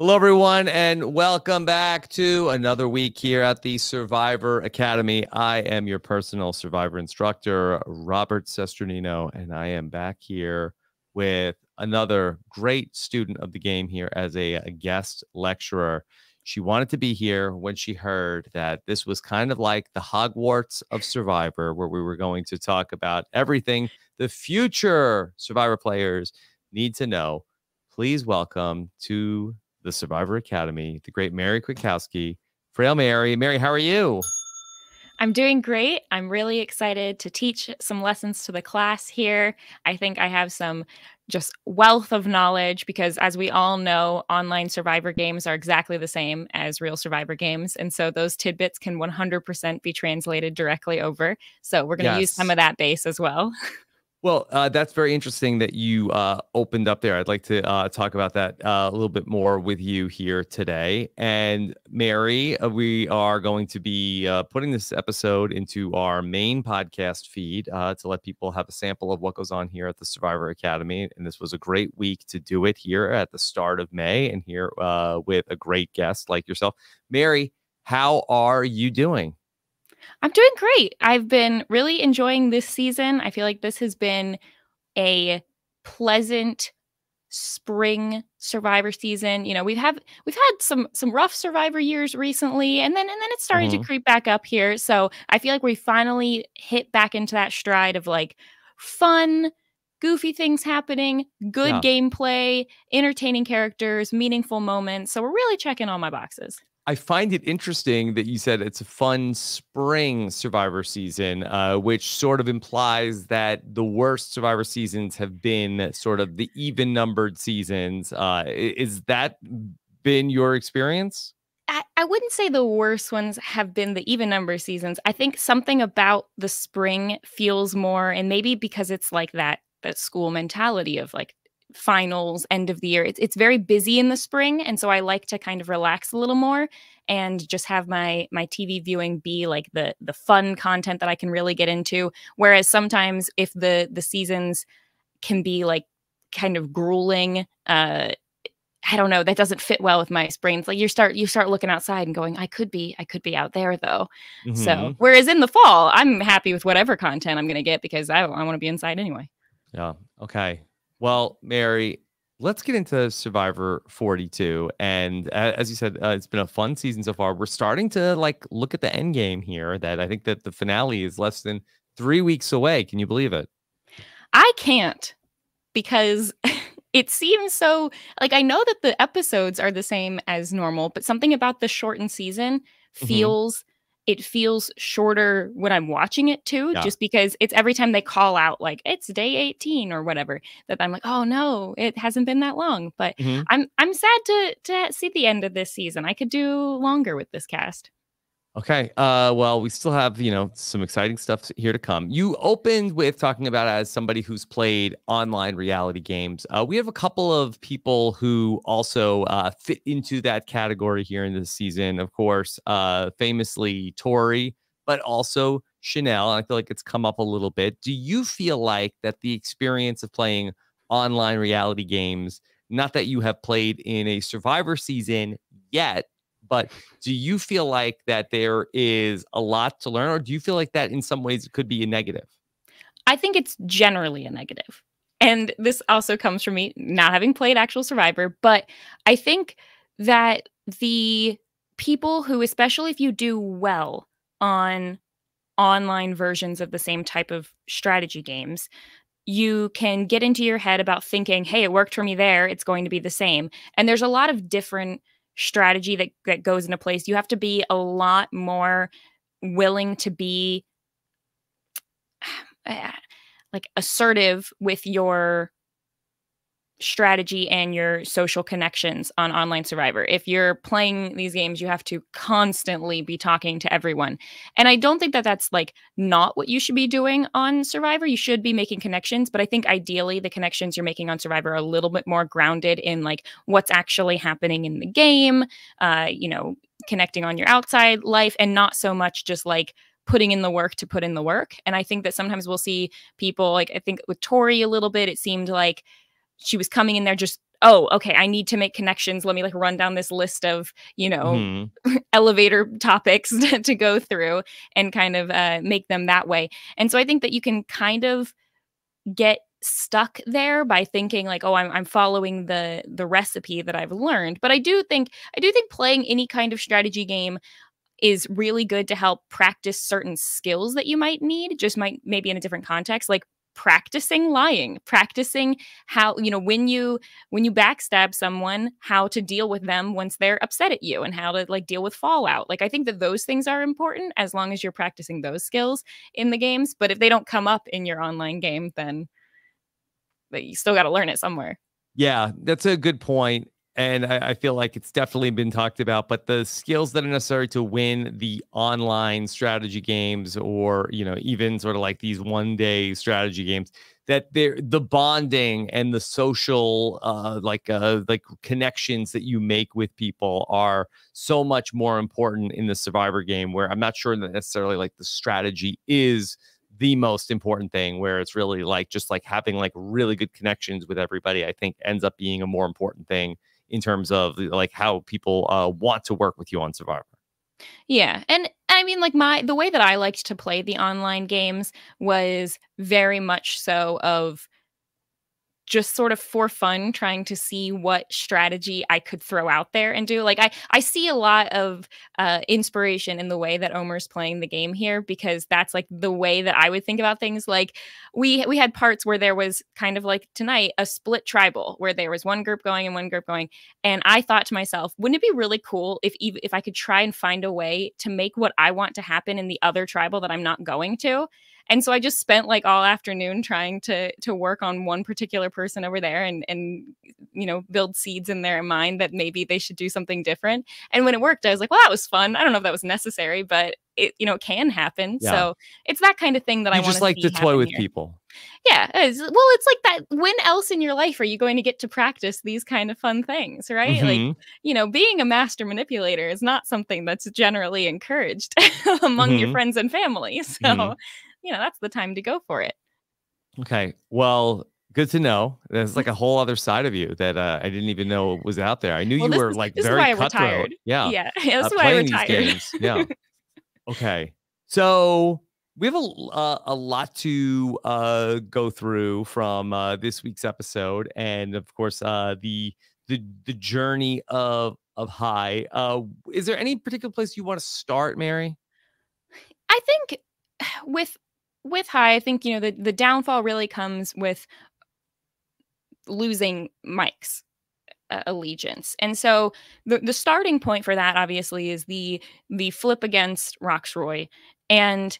Hello, everyone, and welcome back to another week here at the Survivor Academy. I am your personal Survivor instructor, Robert Cesternino, and I am back here with another great student of the game here as a guest lecturer. She wanted to be here when she heard that this was kind of like the Hogwarts of Survivor, where we were going to talk about everything the future Survivor players need to know. Please welcome to the Survivor Academy, the great Mary Kwiatkowski. Frail Mary. Mary, how are you? I'm doing great. I'm really excited to teach some lessons to the class here. I think I have some just wealth of knowledge because, as we all know, online Survivor games are exactly the same as real Survivor games. And so those tidbits can 100% be translated directly over. So we're going to use some of that base as well. Well, that's very interesting that you opened up there. I'd like to talk about that a little bit more with you here today. And Mary, we are going to be putting this episode into our main podcast feed to let people have a sample of what goes on here at the Survivor Academy. And this was a great week to do it here at the start of May and here with a great guest like yourself. Mary, how are you doing? I'm doing great. I've been really enjoying this season. I feel like this has been a pleasant spring Survivor season. You know, we've had some rough Survivor years recently, and then it's starting to creep back up here. So I feel like we finally hit back into that stride of like fun, goofy things happening, good gameplay, entertaining characters, meaningful moments. So we're really checking all my boxes. I find it interesting that you said it's a fun spring Survivor season, which sort of implies that the worst Survivor seasons have been sort of the even numbered seasons. Is that been your experience? I wouldn't say the worst ones have been the even number seasons. I think something about the spring feels more, and maybe because it's like that school mentality of like finals, end of the year. It's very busy in the spring, and so I like to kind of relax a little more and just have my TV viewing be like the fun content that I can really get into. Whereas sometimes if the seasons can be like kind of grueling, I don't know, that doesn't fit well with my spring. It's like you start looking outside and going, I could be out there though. So whereas in the fall, I'm happy with whatever content I'm going to get because I want to be inside anyway. Yeah. Okay. Well, Mary, let's get into Survivor 42. And as you said, it's been a fun season so far. We're starting to like look at the end game here. That I think that the finale is less than 3 weeks away. Can you believe it? I can't, because it seems so like, I know that the episodes are the same as normal, but something about the shortened season feels it feels shorter when I'm watching it too, just because it's every time they call out like it's day 18 or whatever, that I'm like, oh no, it hasn't been that long. But I'm sad to see the end of this season. I could do longer with this cast. Okay. Well, we still have, you know, some exciting stuff here to come. You opened with talking about as somebody who's played online reality games. We have a couple of people who also fit into that category here in this season. Of course, famously Tori, but also Chanel. I feel like it's come up a little bit. Do you feel like that the experience of playing online reality games, not that you have played in a Survivor season yet, but do you feel like that there is a lot to learn, or do you feel like that in some ways it could be a negative? I think it's generally a negative. And this also comes from me not having played actual Survivor, but I think that the people who, especially if you do well on online versions of the same type of strategy games, you can get into your head about thinking, hey, it worked for me there, it's going to be the same. And there's a lot of different strategy that goes into place. You have to be a lot more willing to be like assertive with your strategy and your social connections on online Survivor. If you're playing these games, you have to constantly be talking to everyone. And I don't think that that's like not what you should be doing on Survivor. You should be making connections, but I think ideally the connections you're making on Survivor are a little bit more grounded in like what's actually happening in the game, you know, connecting on your outside life, and not so much just like putting in the work to put in the work. And I think that sometimes we'll see people like, I think with Tori a little bit, it seemed like she was coming in there just oh, okay, I need to make connections. Let me like run down this list of, you know, elevator topics to go through and kind of make them that way. And so I think that you can kind of get stuck there by thinking like, oh, I'm following the recipe that I've learned. But I do think playing any kind of strategy game is really good to help practice certain skills that you might need, just might maybe in a different context, like practicing lying, practicing how, you know, when you backstab someone, how to deal with them once they're upset at you and how to like deal with fallout. Like, I think that those things are important as long as you're practicing those skills in the games. But if they don't come up in your online game, then you still got to learn it somewhere. Yeah, that's a good point. And I feel like it's definitely been talked about, but the skills that are necessary to win the online strategy games, or, you know, even sort of like these one-day strategy games, that the bonding and the social like connections that you make with people are so much more important in the Survivor game, where I'm not sure that necessarily like the strategy is the most important thing, where it's really like just like having like really good connections with everybody, I think ends up being a more important thing in terms of like how people want to work with you on Survivor. Yeah. And I mean, like the way that I liked to play the online games was very much so of just sort of for fun, trying to see what strategy I could throw out there and do. Like I see a lot of inspiration in the way that Omer's playing the game here, because that's like the way that I would think about things. Like we had parts where there was kind of like tonight a split tribal where there was one group going and one group going. And I thought to myself, wouldn't it be really cool if I could try and find a way to make what I want to happen in the other tribal that I'm not going to? And so I just spent like all afternoon trying to work on one particular person over there and you know, build seeds in their mind that maybe they should do something different. And when it worked, I was like, well, that was fun. I don't know if that was necessary, but it, you know, it can happen. Yeah. So it's that kind of thing that I just like to toy with people. Yeah. Well, it's like that. When else in your life are you going to get to practice these kind of fun things, right? Like, you know, being a master manipulator is not something that's generally encouraged among your friends and family. So. You know, that's the time to go for it. Okay. Well, good to know. There's like a whole other side of you that I didn't even know was out there. I knew you were like very cutthroat. Yeah. Yeah. That's why I retired. Yeah. Okay. So we have a lot to go through from this week's episode. And of course, the journey of Hai. Is there any particular place you want to start, Mary? I think with Hai, I think, you know, the downfall really comes with losing Mike's allegiance. And so the starting point for that, obviously, is the flip against Rocksroy. And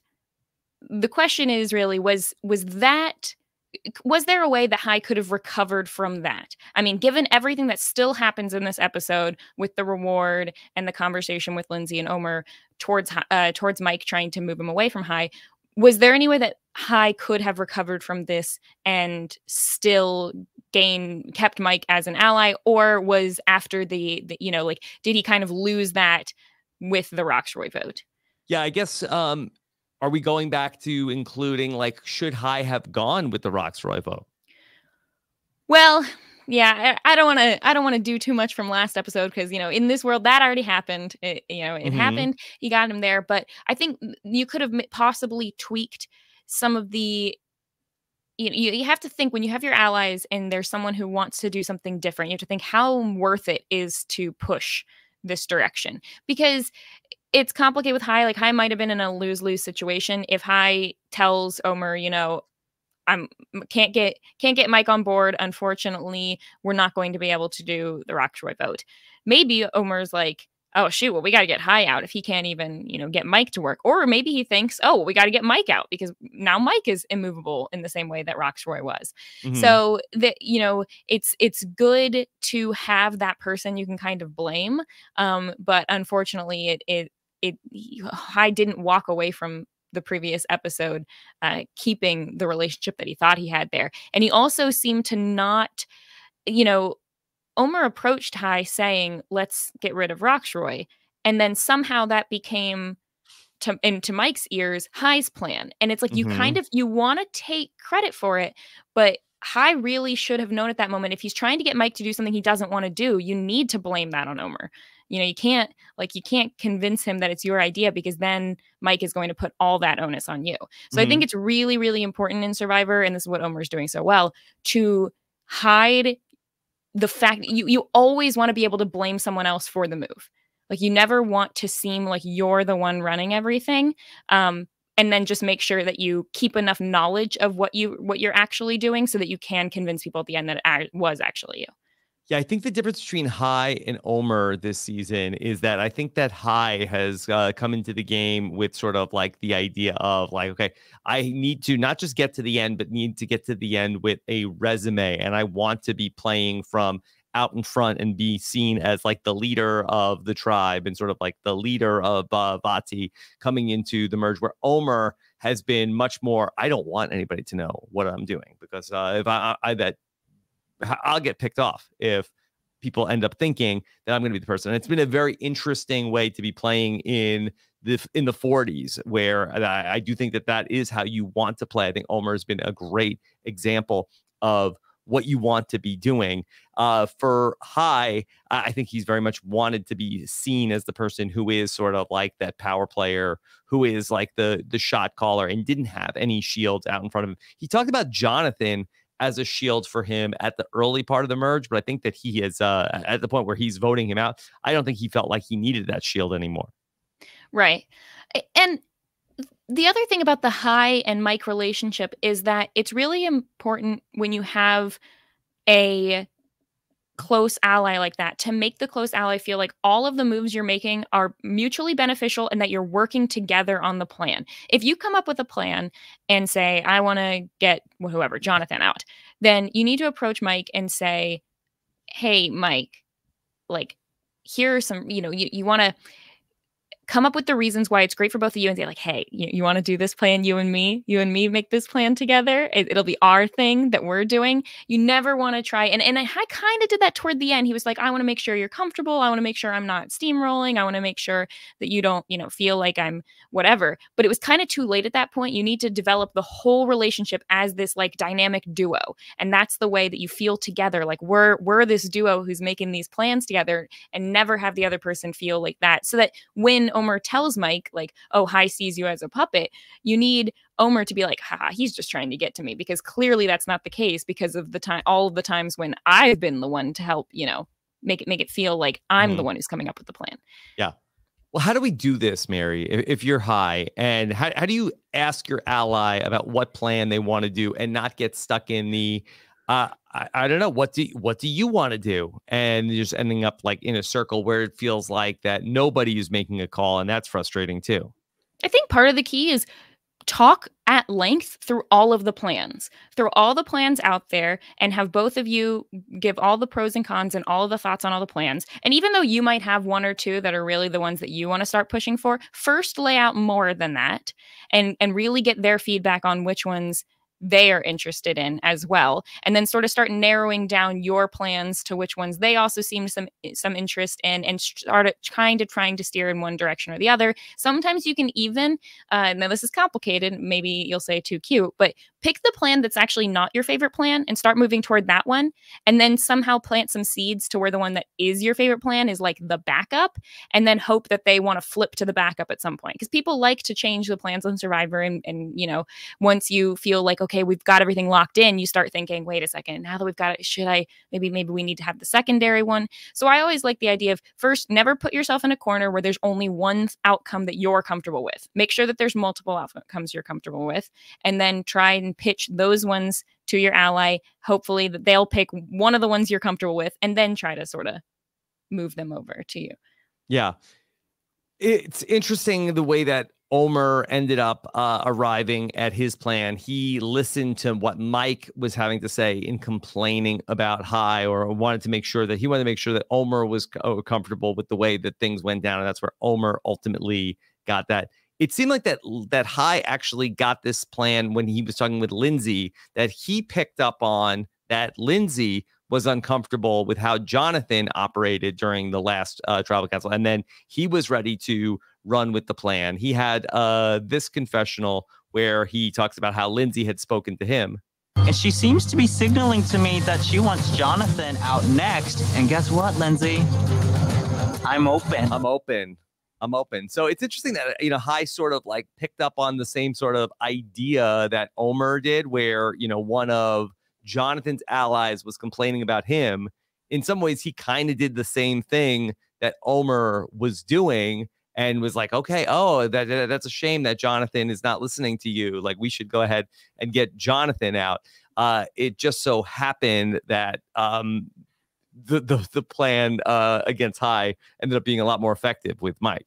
the question is really, was there a way that Hai could have recovered from that? I mean, given everything that still happens in this episode with the reward and the conversation with Lindsay and Omer towards Mike trying to move him away from Hai, was there any way that Hai could have recovered from this and still kept Mike as an ally? Or was after the you know, like, did he kind of lose that with the Rocksroy vote? Yeah, I guess, are we going back to including, like, should Hai have gone with the Rocksroy vote? Well, yeah, I don't want to do too much from last episode, because, you know, in this world that already happened. It happened. He got him there. But I think you could have possibly tweaked some of the. You have to think, when you have your allies and there's someone who wants to do something different, you have to think how worth it is to push this direction, because it's complicated with Hai. Like, Hai might have been in a lose-lose situation. If Hai tells Omer, you know, can't get Mike on board, unfortunately, we're not going to be able to do the Rocksroy vote. Maybe Omer's like, oh, shoot, well, we got to get Hai out if he can't even, you know, get Mike to work. Or maybe he thinks, oh, well, we got to get Mike out because now Mike is immovable in the same way that Rocksroy was. So, that, you know, it's good to have that person you can kind of blame. But unfortunately, Hai didn't walk away from the previous episode keeping the relationship that he thought he had there. And he also seemed to not, you know, Omer approached Hai saying, let's get rid of Rocksroy. And then somehow that became, into Mike's ears, Hai's plan. And it's like, you want to take credit for it, but Hai really should have known at that moment, if he's trying to get Mike to do something he doesn't want to do, you need to blame that on Omer. You know, you can't convince him that it's your idea, because then Mike is going to put all that onus on you. So I think it's really, really important in Survivor, and this is what Omer's doing so well, to hide the fact that you always want to be able to blame someone else for the move. Like, you never want to seem like you're the one running everything. And then just make sure that you keep enough knowledge of what you're actually doing, so that you can convince people at the end that it was actually you. Yeah, I think the difference between Hai and Omer this season is that I think that Hai has come into the game with sort of like the idea of like, okay, I need to not just get to the end, but need to get to the end with a resume. And I want to be playing from out in front and be seen as like the leader of the tribe and sort of like the leader of Vati coming into the merge, where Omer has been much more, I don't want anybody to know what I'm doing, because I'll get picked off if people end up thinking that I'm going to be the person. And it's been a very interesting way to be playing in the 40s, where I do think that is how you want to play. I think Omer has been a great example of what you want to be doing. For Hai, I think he's very much wanted to be seen as the person who is sort of like that power player, who is like the shot caller, and didn't have any shields out in front of him. He talked about Jonathan as a shield for him at the early part of the merge, but I think that he is at the point where he's voting him out, I don't think he felt like he needed that shield anymore. Right. And the other thing about the Hai and Mike relationship is that it's really important when you have a close ally like that, to make the close ally feel like all of the moves you're making are mutually beneficial and that you're working together on the plan. If you come up with a plan and say, I want to get whoever, Jonathan, out, then you need to approach Mike and say, hey, Mike, like, here are some, you know, you want to come up with the reasons why it's great for both of you, and say like, hey, you want to do this plan, you and me make this plan together. It'll be our thing that we're doing. You never want to try. And I kind of did that toward the end. He was like, I want to make sure you're comfortable. I want to make sure I'm not steamrolling. I want to make sure that you don't, feel like I'm whatever. But it was kind of too late at that point. You need to develop the whole relationship as this like dynamic duo. And that's the way that you feel together. Like we're this duo who's making these plans together, and never have the other person feel like that. So that when Omer tells Mike, like, oh, Hai sees you as a puppet, you need Omer to be like, ha, he's just trying to get to me, because clearly that's not the case, because of the time, all of the times when I've been the one to help, make it feel like I'm the one who's coming up with the plan. Yeah. Well, how do we do this, Mary, if you're Hai? And how do you ask your ally about what plan they want to do and not get stuck in the, I don't know, what do you want to do? And you're just ending up like in a circle where it feels like that nobody is making a call, and that's frustrating too. I think part of the key is talk at length through all of the plans, out there, and have both of you give all the pros and cons and all of the thoughts on all the plans. And even though you might have one or two that are really the ones that you want to start pushing for, first lay out more than that and really get their feedback on which ones they are interested in as well, and then sort of start narrowing down your plans to which ones they also seem some interest in, and start trying to steer in one direction or the other. Sometimes you can even now this is complicated, maybe you'll say too cute, but pick the plan that's actually not your favorite plan and start moving toward that one, and then somehow plant some seeds to where the one that is your favorite plan is like the backup, and then hope that they want to flip to the backup at some point, because people like to change the plans on Survivor, and once you feel like, okay, we've got everything locked in, you start thinking, wait a second, now that we've got it, should I, maybe we need to have the secondary one. So I always like the idea of first, never put yourself in a corner where there's only one outcome that you're comfortable with. Make sure that there's multiple outcomes you're comfortable with, and then try and pitch those ones to your ally, hopefully that they'll pick one of the ones you're comfortable with, and then try to sort of move them over to you. Yeah. It's interesting the way that Omer ended up arriving at his plan. He listened to what Mike was having to say in complaining about Hai, or wanted to make sure that Omer was comfortable with the way that things went down. And that's where Omer ultimately got that. It seemed like that Hai actually got this plan when he was talking with Lindsay, that he picked up on that Lindsay was uncomfortable with how Jonathan operated during the last tribal council. And then he was ready to run with the plan. He had this confessional where he talks about how Lindsay had spoken to him. And she seems to be signaling to me that she wants Jonathan out next. And guess what, Lindsay? I'm open. So it's interesting that, you know, Hai sort of like picked up on the same sort of idea that Omer did, where, you know, one of Jonathan's allies was complaining about him. In some ways, he kind of did the same thing that Omer was doing and was like, okay, oh, that's a shame that Jonathan is not listening to you. Like, we should go ahead and get Jonathan out. It just so happened that the plan against Hai ended up being a lot more effective with Mike.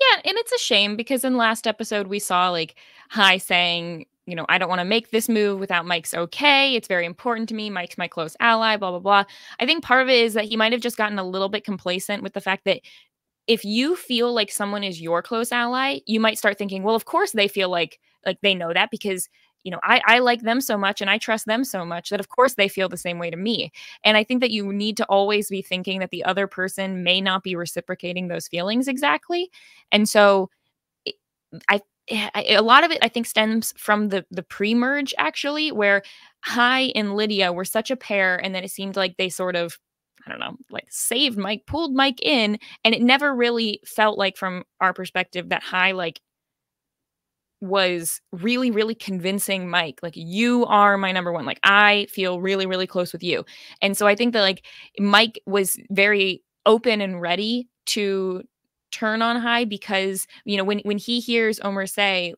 Yeah, and it's a shame because in last episode, we saw like Hai saying, you know, I don't want to make this move without Mike's okay. It's very important to me. Mike's my close ally, blah, blah, blah. I think part of it is that he might have just gotten a little bit complacent with the fact that if you feel like someone is your close ally, you might start thinking, well, of course they feel like they know that because, you know, I like them so much and I trust them so much that of course they feel the same way to me. And I think that you need to always be thinking that the other person may not be reciprocating those feelings exactly. And so a lot of it, I think, stems from the pre-merge, actually, where Hai and Lydia were such a pair, and then it seemed like they sort of, I don't know, like saved Mike, pulled Mike in, and it never really felt like, from our perspective, that Hai like was really, really convincing Mike, like, you are my number one, like, I feel really, really close with you. And so I think that like Mike was very open and ready to turn on Hai because, you know, when he hears Omer say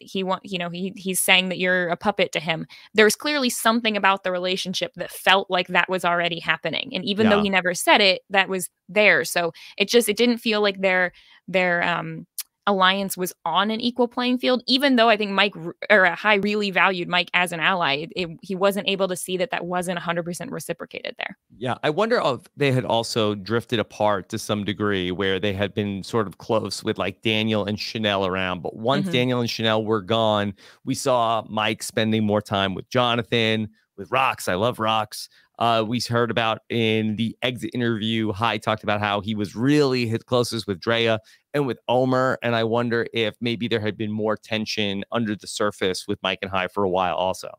he's saying that you're a puppet to him, there's clearly something about the relationship that felt like that was already happening. And even though he never said it, that was there. So it didn't feel like their alliance was on an equal playing field, even though I think Hai really valued Mike as an ally. He wasn't able to see that wasn't 100% reciprocated there. Yeah, I wonder if they had also drifted apart to some degree where they had been sort of close with like Daniel and Chanel around. But once Daniel and Chanel were gone, we saw Mike spending more time with Jonathan, with Rox. I love Rox. We heard about in the exit interview, Hai talked about how he was really his closest with Drea and with Omer. And I wonder if maybe there had been more tension under the surface with Mike and Hai for a while also.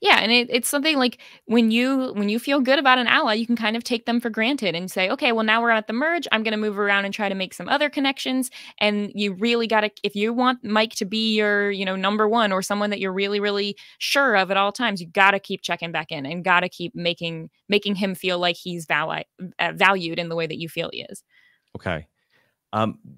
Yeah, and it's something like when you feel good about an ally, you can kind of take them for granted and say, okay, well, now we're at the merge. I'm going to move around and try to make some other connections. And you really got to, if you want Mike to be your, you know, number one or someone that you're really, really sure of at all times, you got to keep checking back in and got to keep making him feel like he's valued in the way that you feel he is. Okay.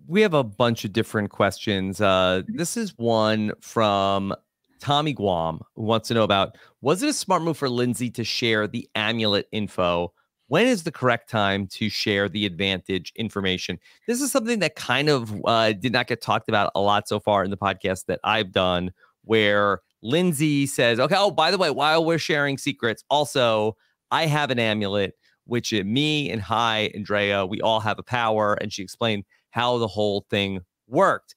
We have a bunch of different questions. This is one from Tommy Guam, who wants to know about, was it a smart move for Lindsay to share the amulet info? When is the correct time to share the advantage information? This is something that kind of did not get talked about a lot so far in the podcast that I've done, where Lindsay says, okay, oh, by the way, while we're sharing secrets, also, I have an amulet, which me and Hai and Drea, we all have a power. And she explained how the whole thing worked.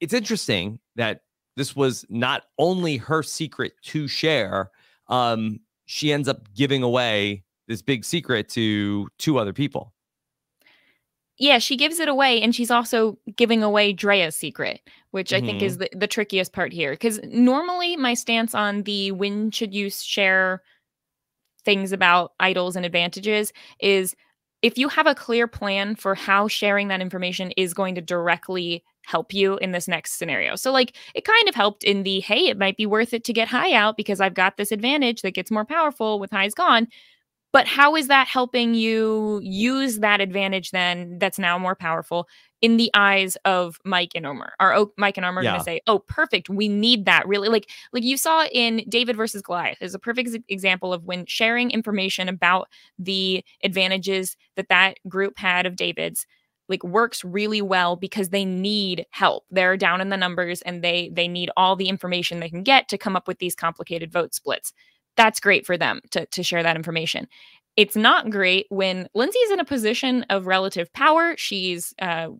It's interesting that this was not only her secret to share. She ends up giving away this big secret to two other people. Yeah, she gives it away, and she's also giving away Drea's secret, which I think is the trickiest part here. Because normally my stance on the when should you share things about idols and advantages is if you have a clear plan for how sharing that information is going to directly help you in this next scenario. So like it kind of helped in the, hey, it might be worth it to get Hai out because I've got this advantage that gets more powerful with Hai's gone. But how is that helping you use that advantage then that's now more powerful in the eyes of Mike and Omer? Mike and Omer are going to say, oh, perfect. We need that really. Like you saw in David versus Goliath is a perfect example of when sharing information about the advantages that group had of David's like works really well because they need help. They're down in the numbers and they need all the information they can get to come up with these complicated vote splits. That's great for them to share that information. It's not great when Lindsay's in a position of relative power. She's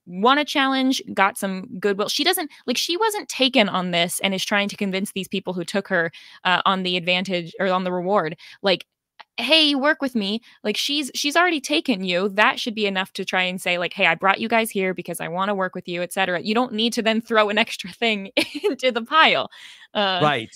won a challenge, got some goodwill. She doesn't like she wasn't taken on this and is trying to convince these people who took her on the advantage or on the reward. Like, hey, work with me. Like she's already taken you. That should be enough to try and say like, hey, I brought you guys here because I want to work with you, etc. You don't need to then throw an extra thing into the pile. Right.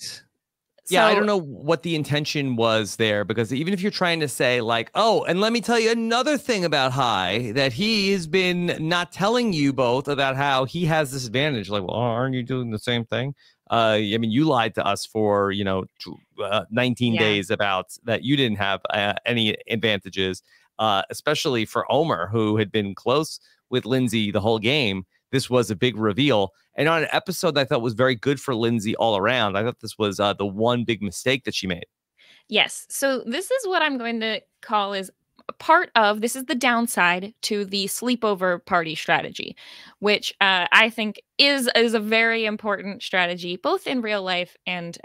Yeah, so, I don't know what the intention was there, because even if you're trying to say like, oh, and let me tell you another thing about Hai, that he has been not telling you both about how he has this advantage. Like, well, aren't you doing the same thing? I mean, you lied to us for, 19 days about that you didn't have any advantages, especially for Omer, who had been close with Lindsay the whole game. This was a big reveal. And on an episode that I thought was very good for Lindsay all around, I thought this was the one big mistake that she made. Yes. So this is what I'm going to call is part of, this is the downside to the sleepover party strategy, which I think is a very important strategy, both in real life and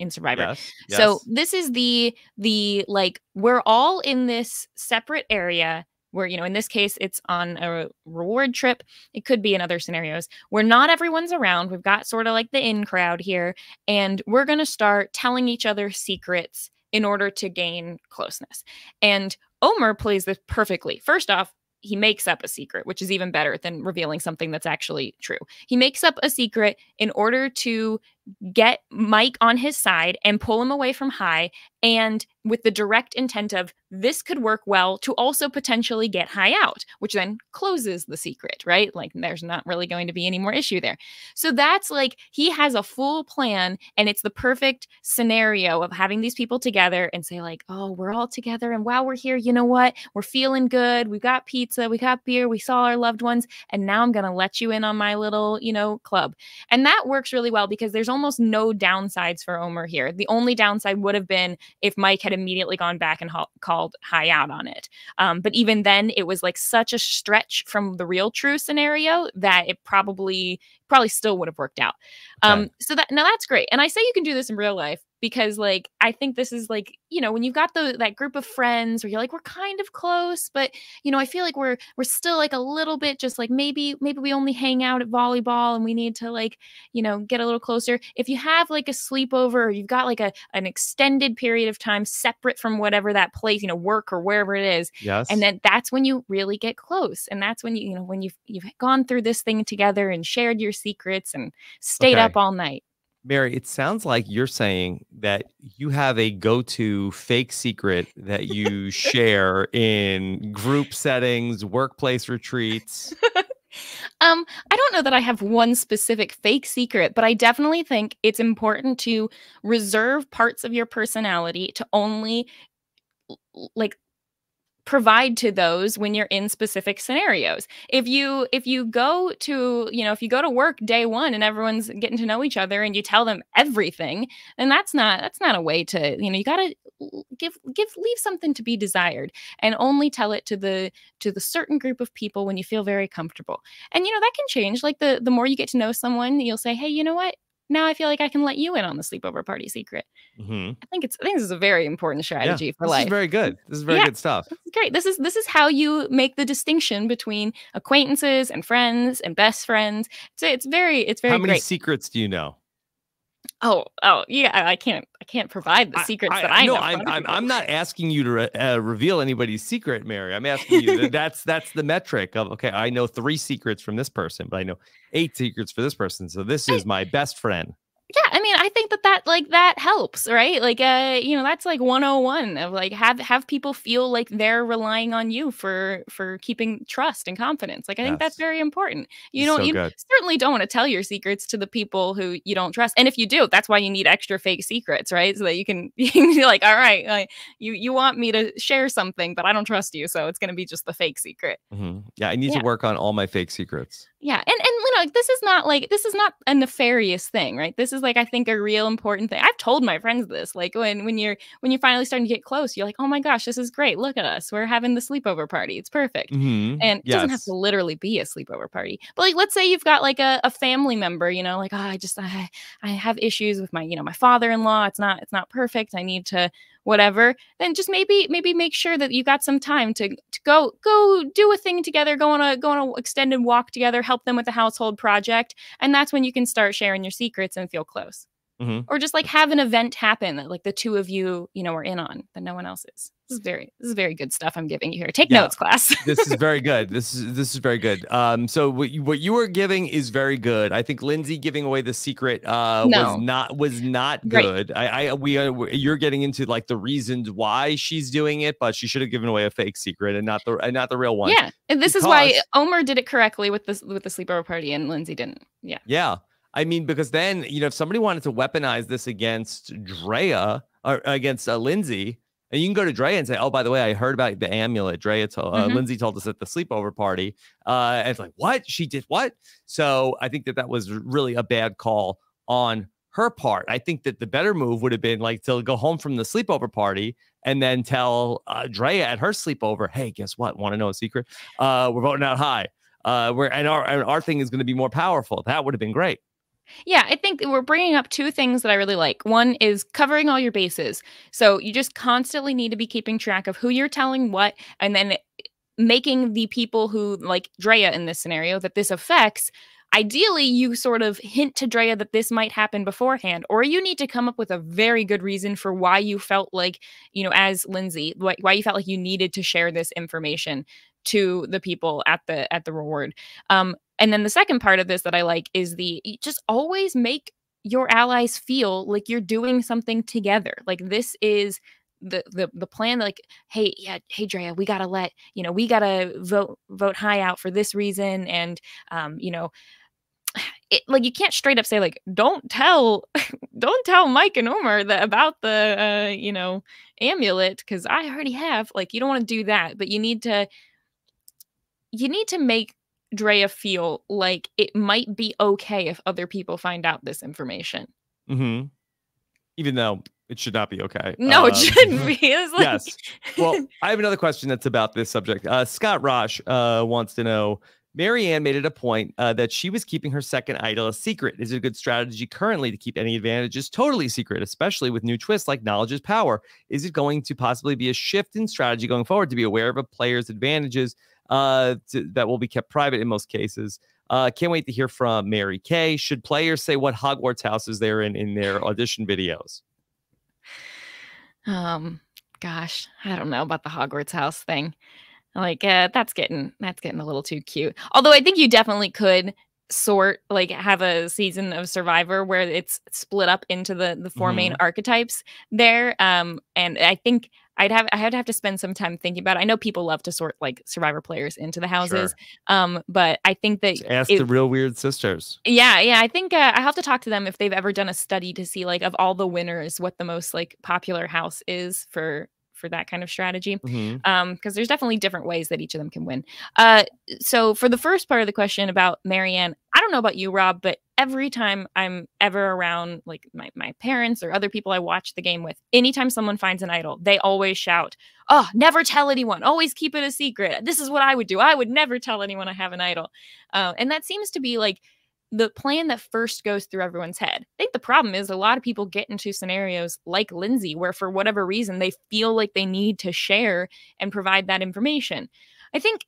in Survivor. Yes, yes. So this is the like, we're all in this separate area where, in this case, it's on a reward trip. It could be in other scenarios where not everyone's around. We've got sort of like the in crowd here, and we're going to start telling each other secrets in order to gain closeness. And Omer plays this perfectly. First off, he makes up a secret, which is even better than revealing something that's actually true. He makes up a secret in order to get Mike on his side and pull him away from Hai, and with the direct intent of this could work well to also potentially get Hai out, which then closes the secret, right? Like there's not really going to be any more issue there. So that's like, he has a full plan, and it's the perfect scenario of having these people together and say like, oh, we're all together, and while we're here, you know what? We're feeling good. We've got pizza, we got beer, we saw our loved ones, and now I'm going to let you in on my little, club. And that works really well because there's almost no downsides for Omer here. The only downside would have been if Mike had immediately gone back and called Hai out on it. But even then, it was like such a stretch from the real true scenario that it probably still would have worked out. Okay. So that, now that's great. And I say you can do this in real life, because like, I think this is like, when you've got that group of friends where you're like, we're kind of close, but I feel like we're still like a little bit just like, maybe we only hang out at volleyball and we need to like, get a little closer. If you have like a sleepover, or you've got like an extended period of time separate from whatever that place, work or wherever it is. Yes. And then that's when you really get close. And that's when you've gone through this thing together and shared your secrets and stayed up all night. Mary, it sounds like you're saying that you have a go-to fake secret that you share in group settings, workplace retreats. I don't know that I have one specific fake secret, but I definitely think it's important to reserve parts of your personality to only like provide to those when you're in specific scenarios. If you go to, if you go to work day one and everyone's getting to know each other and you tell them everything, and that's not a way to, you got to leave something to be desired, and only tell it to the certain group of people when you feel very comfortable. And that can change. Like the more you get to know someone, you'll say, "Hey, you know what? Now I feel like I can let you in on the sleepover party secret." Mm-hmm. I think this is a very important strategy for life. This is very good. This is very good stuff. Great. This is how you make the distinction between acquaintances and friends and best friends. So it's very great. How many secrets do you know? Oh, yeah. I can't provide the secrets that I know. I'm not asking you to reveal anybody's secret, Mary. I'm asking you that's the metric of, okay, I know 3 secrets from this person, but I know 8 secrets for this person. So this is my best friend. Yeah, I mean, I think that helps, right? Like, that's like 101 of like, have people feel like they're relying on you for keeping trust and confidence. Like, I think that's very important. You certainly don't want to tell your secrets to the people who you don't trust. And if you do, that's why you need extra fake secrets, right? So that you can be like, all right, you want me to share something, but I don't trust you. So it's going to be just the fake secret. Mm-hmm. Yeah, I need to work on all my fake secrets. Yeah. And this is not a nefarious thing, right? This is like, I think, a real important thing. I've told my friends this, like when you're finally starting to get close, you're like, oh my gosh, this is great. Look at us. We're having the sleepover party. It's perfect. Mm-hmm. And it doesn't have to literally be a sleepover party. But like, let's say you've got like a family member, like, oh, I have issues with my, my father-in-law. It's not perfect. I need to whatever. Then just maybe make sure that you got some time to go do a thing together, go on a extended walk together, help them with the household project. And that's when you can start sharing your secrets and feel close. or just like have an event happen that like the two of you, you know, are in on, but no one else is. This is very good stuff I'm giving you here. Take notes, class. This is very good. This is very good. So what you were giving is very good. I think Lindsay giving away the secret was not good. You're getting into like the reasons why she's doing it, but she should have given away a fake secret and not the real one. Yeah, and this is why Omer did it correctly with the sleepover party and Lindsay didn't. Yeah. Yeah. I mean, because then, you know, if somebody wanted to weaponize this against Drea or against Lindsay, and you can go to Drea and say, oh, by the way, I heard about the amulet. Lindsay told us at the sleepover party. And it's like, what? She did what? So I think that was really a bad call on her part. I think that the better move would have been like to go home from the sleepover party and then tell Drea at her sleepover, hey, guess what? Want to know a secret? We're voting out Hai. And our thing is going to be more powerful. That would have been great. Yeah, I think we're bringing up two things that I really like. One is covering all your bases. So you just constantly need to be keeping track of who you're telling what, and then making the people who, like Drea in this scenario, that this affects. Ideally, you sort of hint to Drea that this might happen beforehand, or you need to come up with a very good reason for why you felt like, you know, as Lindsay, why you felt like you needed to share this information to the people at the reward. And then the second part of this that I like is just always make your allies feel like you're doing something together. Like this is the plan. Like, hey, Drea, we gotta we gotta vote Hai out for this reason. And you know, like you can't straight up say like, don't tell Mike and Omer about the you know, amulet because I already have. Like you don't want to do that, but you need to make Drea feel like it might be okay if other people find out this information. Mm-hmm. Even though it should not be okay. No, it shouldn't be. It's like... Yes. Well, I have another question that's about this subject. Scott Rosh wants to know, Marianne made it a point that she was keeping her second idol a secret. Is it a good strategy currently to keep any advantages totally secret, especially with new twists like knowledge is power? Is it going to possibly be a shift in strategy going forward to be aware of a player's advantages that will be kept private in most cases? Can't wait to hear from Mary Kay. Should players say what Hogwarts houses they're in their audition videos? Gosh, I don't know about the Hogwarts house thing. Like that's getting a little too cute. Although I think you definitely could have a season of Survivor where it's split up into the four main archetypes there. And I think I'd have to spend some time thinking about it. I know people love to sort like Survivor players into the houses. Sure. But I think that ask the real weird sisters. Yeah. I think I have to talk to them if they've ever done a study to see like of all the winners, what the most like popular house is for that kind of strategy. Because there's definitely different ways that each of them can win. So for the first part of the question about Marianne, I don't know about you, Rob, but every time I'm ever around like my parents or other people I watch the game with, anytime someone finds an idol, they always shout, oh, never tell anyone, always keep it a secret. This is what I would do. I would never tell anyone I have an idol. And that seems to be like the plan that first goes through everyone's head. I think the problem is a lot of people get into scenarios like Lindsay, where for whatever reason, they feel like they need to share and provide that information. I think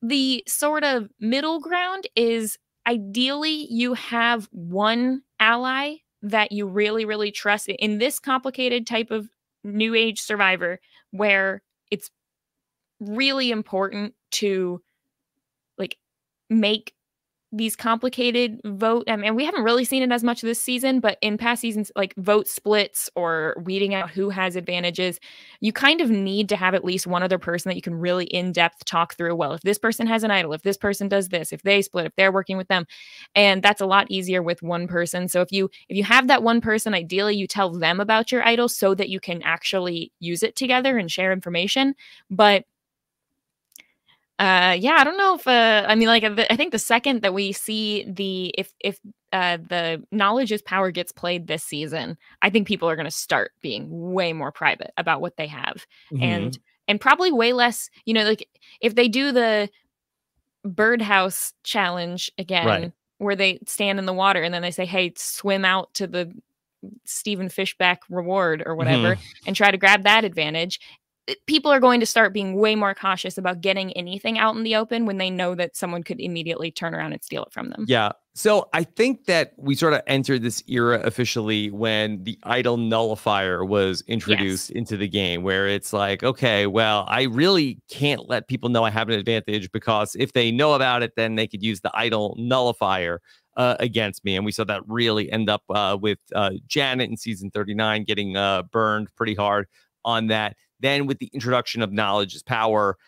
the sort of middle ground is ideally you have one ally that you really, really trust in this complicated type of new age Survivor where it's really important to like make these complicated vote. I mean, we haven't really seen it as much this season, but in past seasons, like vote splits or weeding out who has advantages, you kind of need to have at least one other person that you can really in-depth talk through. Well, if this person has an idol, if this person does this, if they split, if they're working with them, and that's a lot easier with one person. So if you have that one person, ideally you tell them about your idol so that you can actually use it together and share information. But yeah, I don't know if, I mean, like, I think the second that we see if the knowledge is power gets played this season, I think people are going to start being way more private about what they have and probably way less, you know, like if they do the birdhouse challenge again, where they stand in the water and then they say, hey, swim out to the Stephen Fishbach reward or whatever and try to grab that advantage. people are going to start being way more cautious about getting anything out in the open when they know that someone could immediately turn around and steal it from them. Yeah. So I think that we sort of entered this era officially when the idol nullifier was introduced into the game, where it's like, okay, well, I really can't let people know I have an advantage, because if they know about it, then they could use the idol nullifier against me. And we saw that really end up with Janet in season 39 getting burned pretty hard on that. Then with the introduction of Knowledge is Power,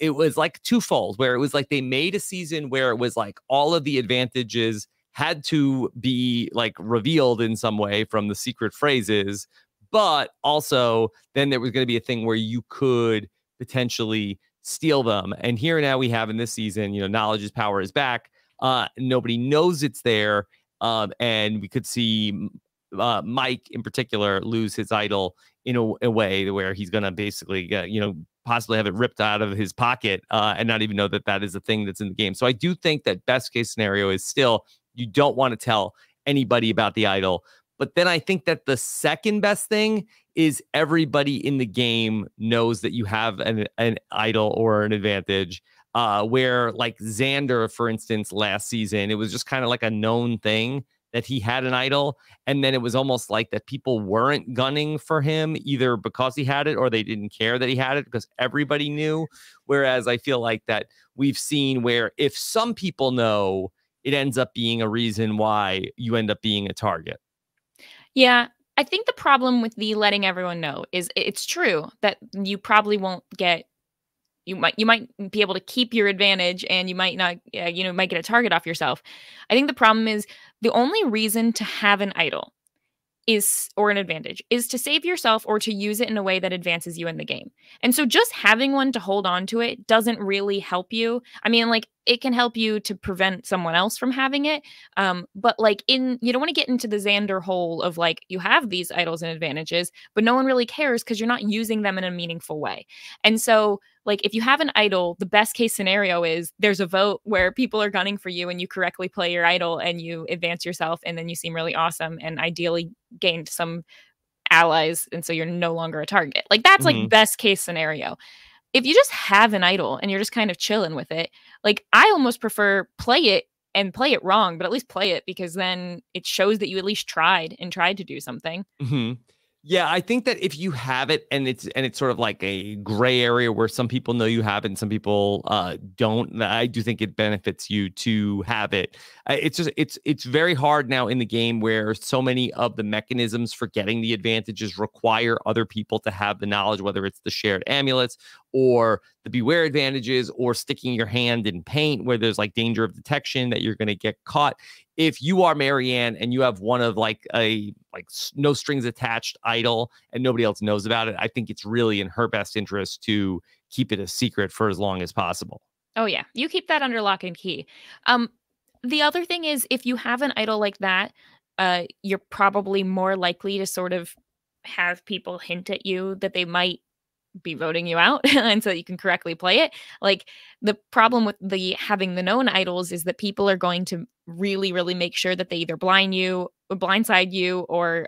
it was like twofold, where it was like they made a season where it was like all of the advantages had to be like revealed in some way from the secret phrases. But also then there was going to be a thing where you could potentially steal them. And here now we have in this season, you know, Knowledge is Power is back. Nobody knows it's there. And we could see Mike in particular lose his idol in a way where he's going to basically, you know, possibly have it ripped out of his pocket and not even know that that is a thing that's in the game. So I do think that best case scenario is still you don't want to tell anybody about the idol. But then I think that the second best thing is everybody in the game knows that you have an idol or an advantage. Where like Xander, for instance, last season, it was just kind of like a known thing that he had an idol, and then it was almost like that people weren't gunning for him either because he had it, or they didn't care that he had it because everybody knew. Whereas I feel like that we've seen where if some people know, it ends up being a reason why you end up being a target. Yeah, I think the problem with the letting everyone know is it's true that you probably won't get, you might be able to keep your advantage, and you might not, you know, might get a target off yourself. I think the problem is the only reason to have an idol is, or an advantage, is to save yourself or to use it in a way that advances you in the game. And so just having one to hold on to it doesn't really help you. I mean, like, it can help you to prevent someone else from having it. But like you don't want to get into the Xander hole of like, you have these idols and advantages, but no one really cares because you're not using them in a meaningful way. And so like, if you have an idol, the best case scenario is there's a vote where people are gunning for you and you correctly play your idol and you advance yourself, and then you seem really awesome and ideally gained some allies, and so you're no longer a target. Like, that's like best case scenario. If you just have an idol and you're just kind of chilling with it, like, I almost prefer play it and play it wrong, but at least play it, because then it shows that you at least tried to do something. Yeah, I think that if you have it and it's sort of like a gray area where some people know you have it and some people don't, I do think it benefits you to have it. It's just it's very hard now in the game where so many of the mechanisms for getting the advantages require other people to have the knowledge, whether it's the shared amulets or the beware advantages or sticking your hand in paint where there's like danger of detection that you're going to get caught. If you are Marianne and you have one of like a no strings attached idol and nobody else knows about it, I think it's really in her best interest to keep it a secret for as long as possible. Oh yeah, you keep that under lock and key. The other thing is, if you have an idol like that, you're probably more likely to sort of have people hint at you that they might be voting you out and so you can correctly play it. Like, the problem with the having the known idols is that people are going to really, really make sure that they either blindside you or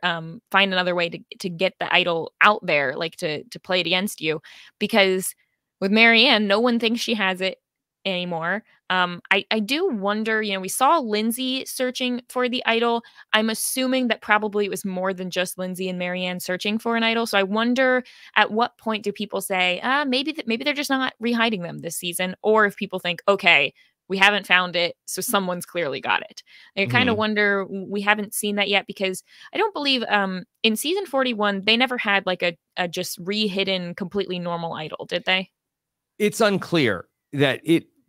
find another way to get the idol out there, like to play it against you. Because with Marianne, no one thinks she has it anymore. I do wonder, you know, we saw Lindsay searching for the idol. I'm assuming that probably it was more than just Lindsay and Marianne searching for an idol. So I wonder at what point do people say, maybe they're just not rehiding them this season, or if people think, okay, we haven't found it, so someone's clearly got it. I kind of wonder, we haven't seen that yet, because I don't believe in season 41, they never had like a just re-hidden completely normal idol, did they? It's unclear that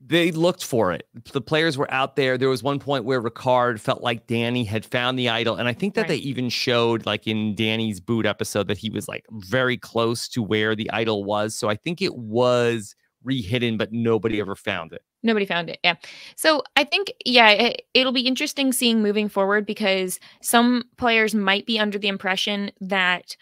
they looked for it. The players were out there. There was one point where Ricard felt like Danny had found the idol. And I think that they even showed, like in Danny's boot episode, that he was like very close to where the idol was. So I think it was re-hidden, but nobody ever found it. Nobody found it. Yeah. So I think, yeah, it'll be interesting seeing moving forward, because some players might be under the impression that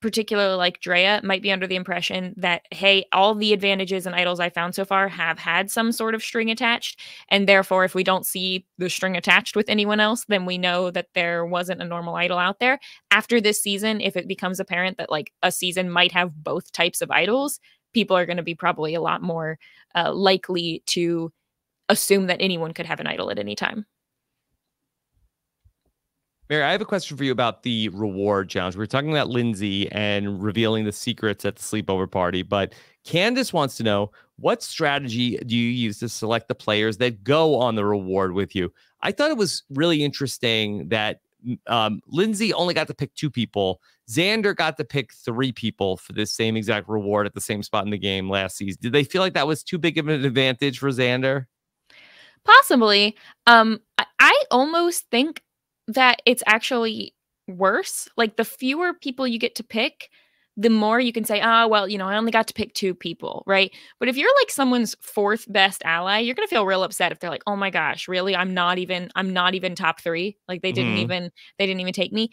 particularly like Drea, might be under the impression that, hey, all the advantages and idols I found so far have had some sort of string attached. And therefore, if we don't see the string attached with anyone else, then we know that there wasn't a normal idol out there. After this season, if it becomes apparent that like a season might have both types of idols, people are going to be probably a lot more likely to assume that anyone could have an idol at any time. Mary, I have a question for you about the reward challenge. We were talking about Lindsay and revealing the secrets at the sleepover party, but Candace wants to know, what strategy do you use to select the players that go on the reward with you? I thought it was really interesting that Lindsay only got to pick 2 people. Xander got to pick 3 people for this same exact reward at the same spot in the game last season. Did they feel like that was too big of an advantage for Xander? Possibly. I almost think that it's actually worse. Like, the fewer people you get to pick, the more you can say, oh, well, you know, I only got to pick 2 people, right? But if you're like someone's 4th best ally, you're gonna feel real upset if they're like, oh my gosh, really? I'm not even top 3. Like, they didn't even take me.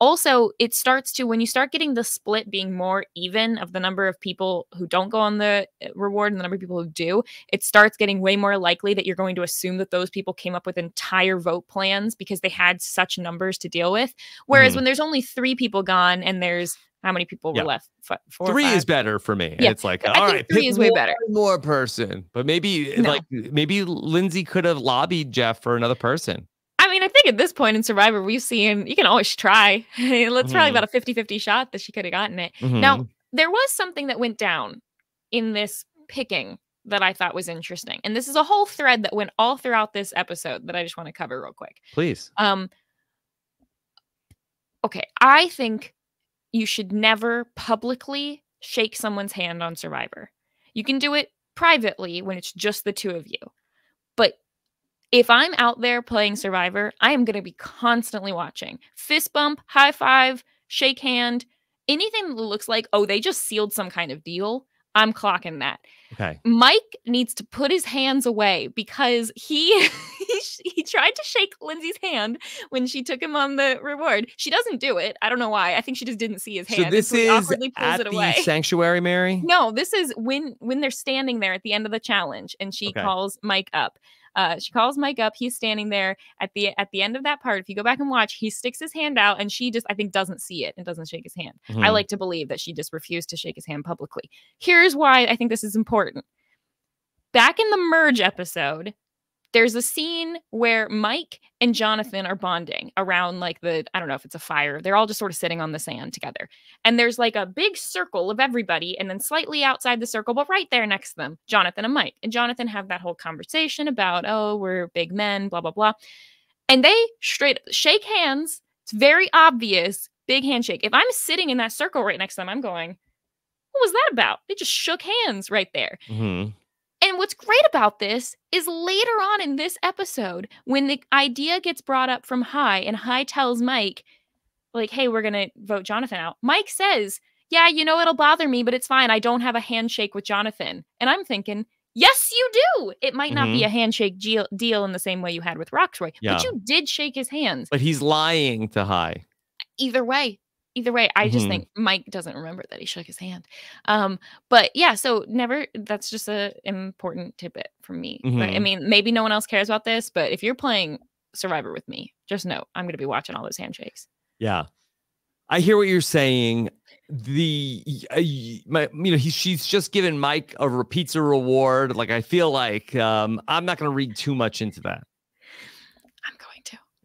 Also, it starts to, when you start getting the split being more even of the number of people who don't go on the reward and the number of people who do, it starts getting way more likely that you're going to assume that those people came up with entire vote plans because they had such numbers to deal with. Whereas when there's only 3 people gone and there's, how many people were left? 4 or 5. Is better for me. Yeah. It's like, all right, three is way better. More person, but maybe like maybe Lindsay could have lobbied Jeff for another person. I mean, I think at this point in Survivor, we've seen you can always try. Let's probably about a 50-50 shot that she could have gotten it. Now, there was something that went down in this picking that I thought was interesting, and this is a whole thread that went all throughout this episode that I just want to cover real quick. Please. Okay, I think you should never publicly shake someone's hand on Survivor. You can do it privately when it's just the 2 of you. But if I'm out there playing Survivor, I am going to be constantly watching. Fist bump, high five, shake hand, anything that looks like, oh, they just sealed some kind of deal. I'm clocking that. Okay. Mike needs to put his hands away because he tried to shake Lindsay's hand when she took him on the reward. She doesn't do it. I don't know why. I think she just didn't see his hand. So this is awkwardly pulls it away. The sanctuary, Mary? No, this is when they're standing there at the end of the challenge and she calls Mike up. She calls Mike up. He's standing there at the end of that part. If you go back and watch, he sticks his hand out and she just, I think, doesn't see it and doesn't shake his hand. I like to believe that she just refused to shake his hand publicly. Here's why I think this is important. Back in the Merge episode, there's a scene where Mike and Jonathan are bonding around like the, I don't know if it's a fire. They're all just sort of sitting on the sand together. And there's like a big circle of everybody. And then slightly outside the circle, but right there next to them, Jonathan and Mike. And Jonathan have that whole conversation about, oh, we're big men, blah, blah, blah. And they straight shake hands. It's very obvious, big handshake. If I'm sitting in that circle right next to them, I'm going, what was that about? They just shook hands right there. And what's great about this is later on in this episode, when the idea gets brought up from Hai and Hai tells Mike, like, hey, we're going to vote Jonathan out. Mike says, yeah, you know, it'll bother me, but it's fine. I don't have a handshake with Jonathan. And I'm thinking, yes, you do. It might not be a handshake deal in the same way you had with Rocksroy, but you did shake his hands. But he's lying to Hai. Either way, I just think Mike doesn't remember that he shook his hand. But yeah, so never, that's just an important tidbit from me. But, I mean, maybe no one else cares about this, but if you're playing Survivor with me, just know I'm going to be watching all those handshakes. Yeah. I hear what you're saying. She's just given Mike a pizza reward. Like, I feel like I'm not going to read too much into that.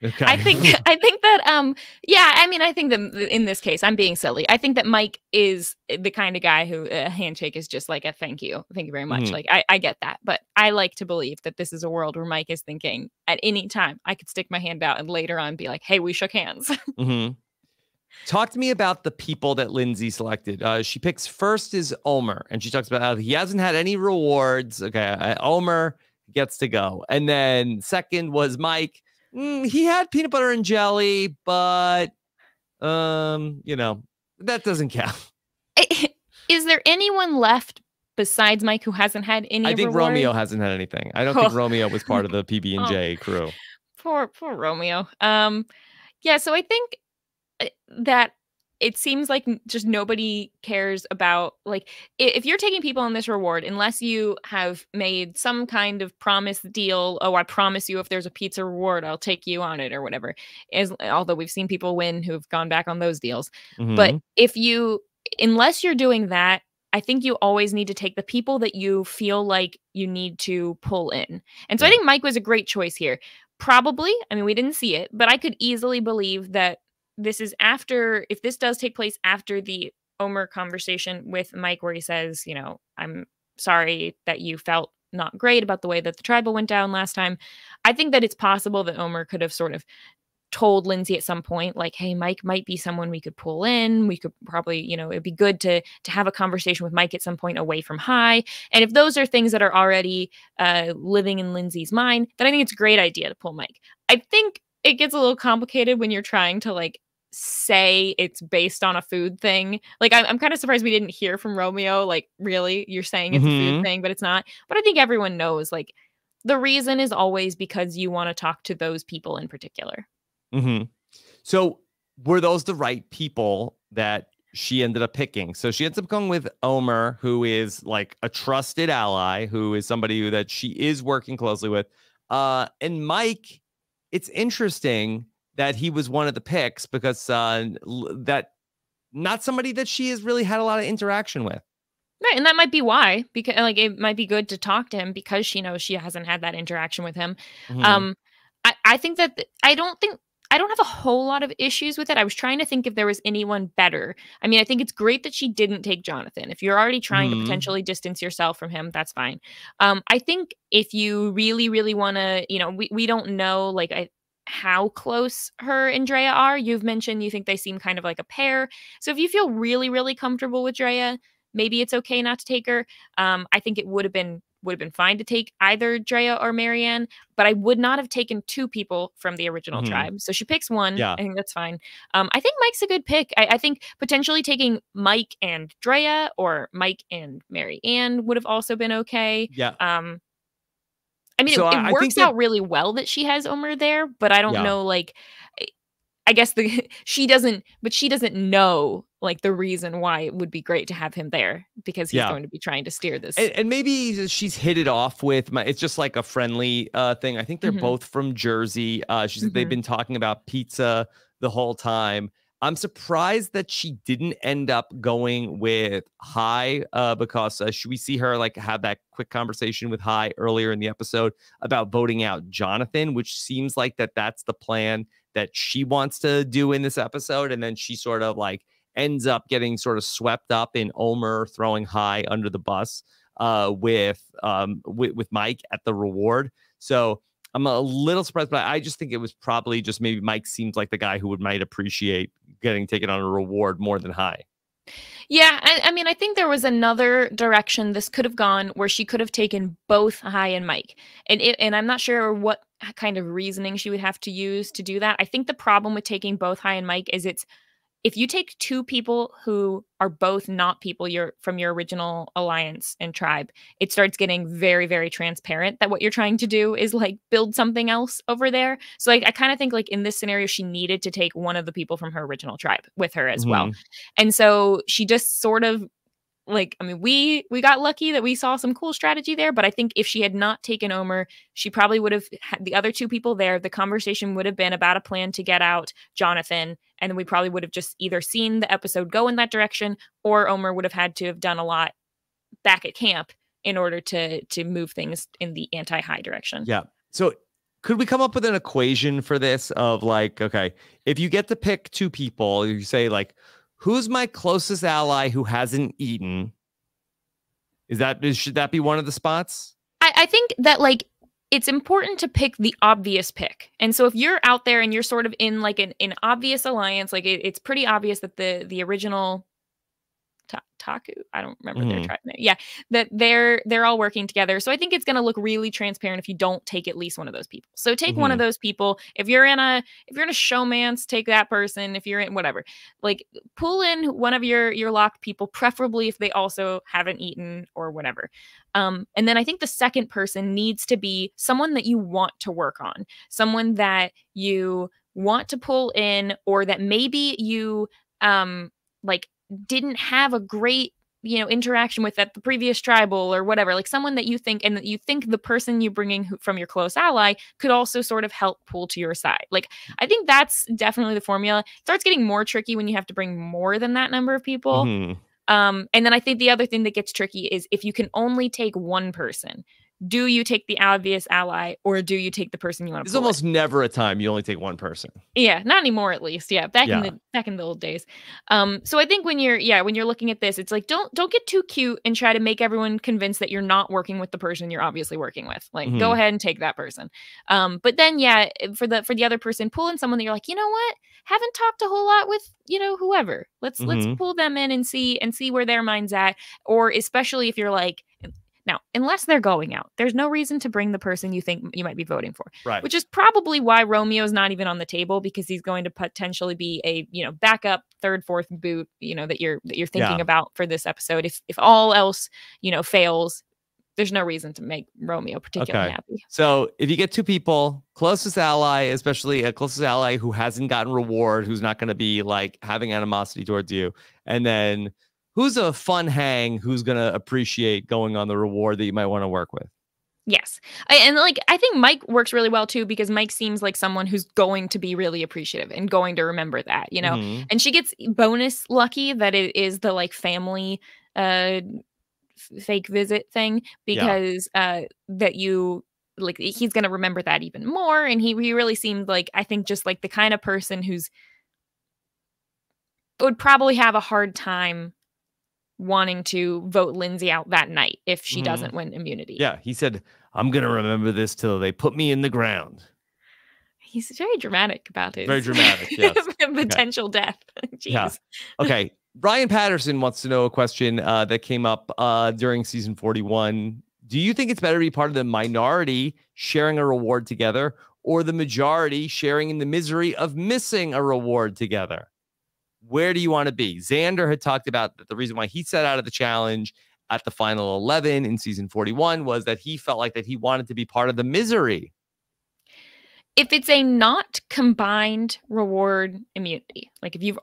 Okay. I think that, yeah, I mean, I think that in this case, I'm being silly. I think that Mike is the kind of guy who a handshake is just like a thank you very much. Like, I get that, but I like to believe that this is a world where Mike is thinking at any time I could stick my hand out and later on be like, hey, we shook hands. Talk to me about the people that Lindsay selected. She picks first is Omer, and she talks about how he hasn't had any rewards. Okay, Omer gets to go. And then second was Mike. He had peanut butter and jelly, but, you know, that doesn't count. Is there anyone left besides Mike who hasn't had any? I think Romeo hasn't had anything. I don't think Romeo was part of the PB&J crew. Poor Romeo. Yeah, so I think that it seems like just nobody cares about, like, if you're taking people on this reward, unless you have made some kind of promise deal, oh, I promise you if there's a pizza reward, I'll take you on it or whatever. Although we've seen people win who've gone back on those deals. Mm-hmm. But unless you're doing that, I think you always need to take the people that you feel like you need to pull in. And so I think Mike was a great choice here. Probably, I mean, we didn't see it, but I could easily believe that this is after, if this does take place after the Omer conversation with Mike, where he says, you know, I'm sorry that you felt not great about the way that the tribal went down last time. I think that it's possible that Omer could have sort of told Lindsay at some point, like, hey, Mike might be someone we could pull in. We could probably, you know, it'd be good to have a conversation with Mike at some point away from Hai. And if those are things that are already living in Lindsay's mind, then I think it's a great idea to pull Mike. I think it gets a little complicated when you're trying to, like, say it's based on a food thing. Like, I'm kind of surprised we didn't hear from Romeo, like, really, you're saying it's a food thing, but it's not. But I think everyone knows, like, the reason is always because you want to talk to those people in particular. Mm-hmm. So were those the right people that she ended up picking? So she ends up going with Omer, who is like a trusted ally, who is somebody that she is working closely with. And Mike, it's interesting that he was one of the picks because that not somebody that she has really had a lot of interaction with. Right, and that might be why, because like it might be good to talk to him because she knows she hasn't had that interaction with him. Mm-hmm. I think that I don't have a whole lot of issues with it. I was trying to think if there was anyone better. I mean, I think it's great that she didn't take Jonathan. If you're already trying to potentially distance yourself from him, that's fine. I think if you really, really want to, you know, we don't know like how close her and Drea are. You've mentioned you think they seem kind of like a pair. So if you feel really, really comfortable with Drea, maybe it's okay not to take her. I think it would have been fine to take either Drea or Marianne, but I would not have taken two people from the original tribe. So she picks one. Yeah. I think that's fine. I think Mike's a good pick. I think potentially taking Mike and Drea or Mike and Marianne would have also been okay. Yeah. I mean, so it works out really well that she has Omer there, but I don't know, like, I guess she doesn't know like the reason why it would be great to have him there because he's going to be trying to steer this. And maybe she's hit it off with it's just like a friendly thing. I think they're both from Jersey. They've been talking about pizza the whole time. I'm surprised that she didn't end up going with Hai because we see her like have that quick conversation with Hai earlier in the episode about voting out Jonathan, which seems like that's the plan that she wants to do in this episode. And then she sort of like ends up getting sort of swept up in Omer throwing Hai under the bus with Mike at the reward. So I'm a little surprised, but I just think it was probably just maybe Mike seems like the guy who might appreciate getting taken on a reward more than Hai. Yeah, I mean, I think there was another direction this could have gone where she could have taken both Hai and Mike. And I'm not sure what kind of reasoning she would have to use to do that. I think the problem with taking both Hai and Mike is if you take two people who are both not people from your original alliance and tribe, it starts getting very, very transparent that what you're trying to do is like build something else over there. So like, I kind of think like in this scenario, she needed to take one of the people from her original tribe with her as well. And so she just sort of like, I mean, we got lucky that we saw some cool strategy there, but I think if she had not taken Omer, she probably would have had the other two people there. The conversation would have been about a plan to get out Jonathan, and we probably would have just either seen the episode go in that direction, or Omer would have had to have done a lot back at camp in order to move things in the anti-Hai direction. Yeah. So could we come up with an equation for this of like, okay, if you get to pick two people, you say like, who's my closest ally who hasn't eaten? Should that be one of the spots? I think that like it's important to pick the obvious pick. And so if you're out there and you're sort of in like an obvious alliance, like it's pretty obvious that the original Taku, I don't remember their tribe name. Yeah, that they're all working together. So I think it's going to look really transparent if you don't take at least one of those people. So take one of those people. If you're in a showmance, take that person. If you're in whatever, like pull in one of your locked people, preferably if they also haven't eaten or whatever. And then I think the second person needs to be someone that you want to work on, someone that you want to pull in, or that maybe you like didn't have a great, you know, interaction with at the previous tribal or whatever, like someone that you think, and that you think the person you bring in from your close ally could also sort of help pull to your side. Like, I think that's definitely the formula. It starts getting more tricky when you have to bring more than that number of people. Mm-hmm. And then I think the other thing that gets tricky is if you can only take one person, do you take the obvious ally or do you take the person you want to pull? There's almost never a time you only take one person. Yeah, not anymore at least. Yeah, back in the old days. So I think when you're looking at this, it's like don't get too cute and try to make everyone convinced that you're not working with the person you're obviously working with. Like go ahead and take that person. But then yeah, for the other person, pull in someone that you're like, you know what? Haven't talked a whole lot with, you know, whoever. Let's pull them in and see where their mind's at, or especially if you're like, now, unless they're going out, there's no reason to bring the person you think you might be voting for, right? Which is probably why Romeo's not even on the table, because he's going to potentially be a, you know, backup third, fourth boot, you know, that you're thinking about for this episode. If all else, you know, fails, there's no reason to make Romeo particularly happy. So if you get two people, closest ally, especially a closest ally who hasn't gotten reward, who's not going to be like having animosity towards you, and then who's a fun hang who's going to appreciate going on the reward that you might want to work with? Yes. I think Mike works really well too, because Mike seems like someone who's going to be really appreciative and going to remember that, you know, and she gets bonus lucky that it is the like family fake visit thing, because that you like, he's going to remember that even more. And he really seemed like, I think, just like the kind of person who's would probably have a hard time wanting to vote Lindsay out that night if she doesn't win immunity. Yeah, he said, I'm going to remember this till they put me in the ground. He's very dramatic about it. Very dramatic, yes. Potential death. Jeez. Yeah. Okay, Ryan Patterson wants to know a question that came up during season 41. Do you think it's better to be part of the minority sharing a reward together or the majority sharing in the misery of missing a reward together? Where do you want to be? Xander had talked about that the reason why he set out of the challenge at the final 11 in season 41 was that he felt like that he wanted to be part of the misery. If it's a not combined reward immunity, like if you're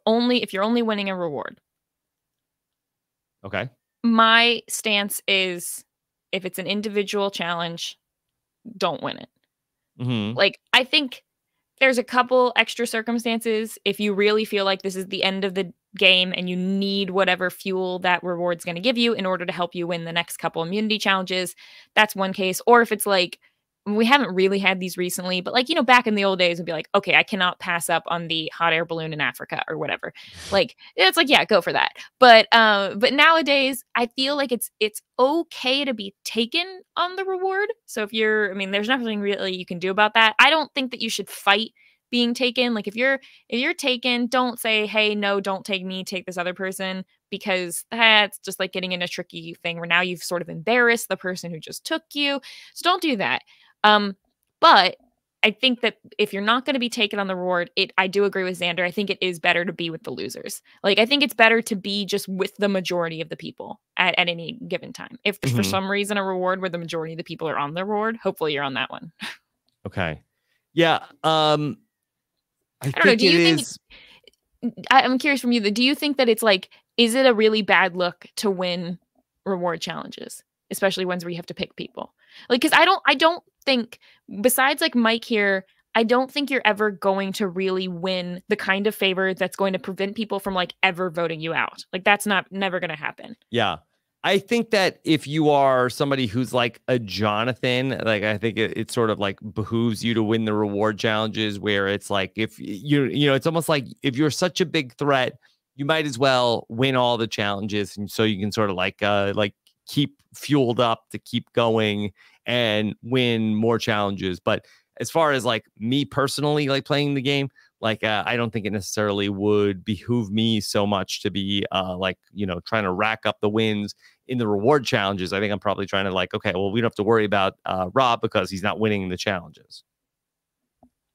only winning a reward. Okay. My stance is if it's an individual challenge, don't win it. Like, I think there's a couple extra circumstances if you really feel like this is the end of the game and you need whatever fuel that reward's going to give you in order to help you win the next couple immunity challenges. That's one case. Or if it's like, we haven't really had these recently, but like, you know, back in the old days, it'd be like, okay, I cannot pass up on the hot air balloon in Africa or whatever. Like, it's like, yeah, go for that. But nowadays I feel like it's okay to be taken on the reward. So if you're, I mean, there's nothing really you can do about that. I don't think that you should fight being taken. Like if you're taken, don't say, hey, no, don't take me, take this other person, because that's just like getting in a tricky thing where now you've sort of embarrassed the person who just took you. So don't do that. But I think that if you're not going to be taken on the reward, I do agree with Xander. I think it is better to be with the losers. Like, I think it's better to be just with the majority of the people at any given time. If there's for some reason a reward where the majority of the people are on the reward, hopefully you're on that one. Okay. Yeah. I don't know. I'm curious from you, do you think that it's like, is it a really bad look to win reward challenges, especially ones where you have to pick people? Like, because I don't think, besides like Mike here, I don't think you're ever going to really win the kind of favor that's going to prevent people from like ever voting you out. Like, that's never going to happen. Yeah. I think that if you are somebody who's like a Jonathan, like, I think it sort of like behooves you to win the reward challenges where it's like, if you know, it's almost like if you're such a big threat, you might as well win all the challenges. And so you can sort of like keep fueled up to keep going and win more challenges. But as far as like me personally, like playing the game, like I don't think it necessarily would behoove me so much to be like, you know, trying to rack up the wins in the reward challenges. I think I'm probably trying to like, okay, well, we don't have to worry about Rob because he's not winning the challenges.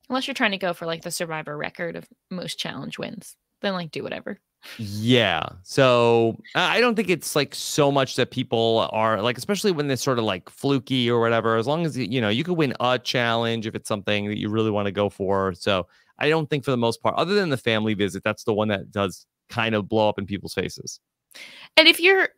Unless you're trying to go for like the Survivor record of most challenge wins, then like do whatever. Yeah. So I don't think it's like so much that people are like, especially when they're sort of like fluky or whatever, as long as, you know, you could win a challenge if it's something that you really want to go for. So I don't think for the most part, other than the family visit, that's the one that does kind of blow up in people's faces. And if you're,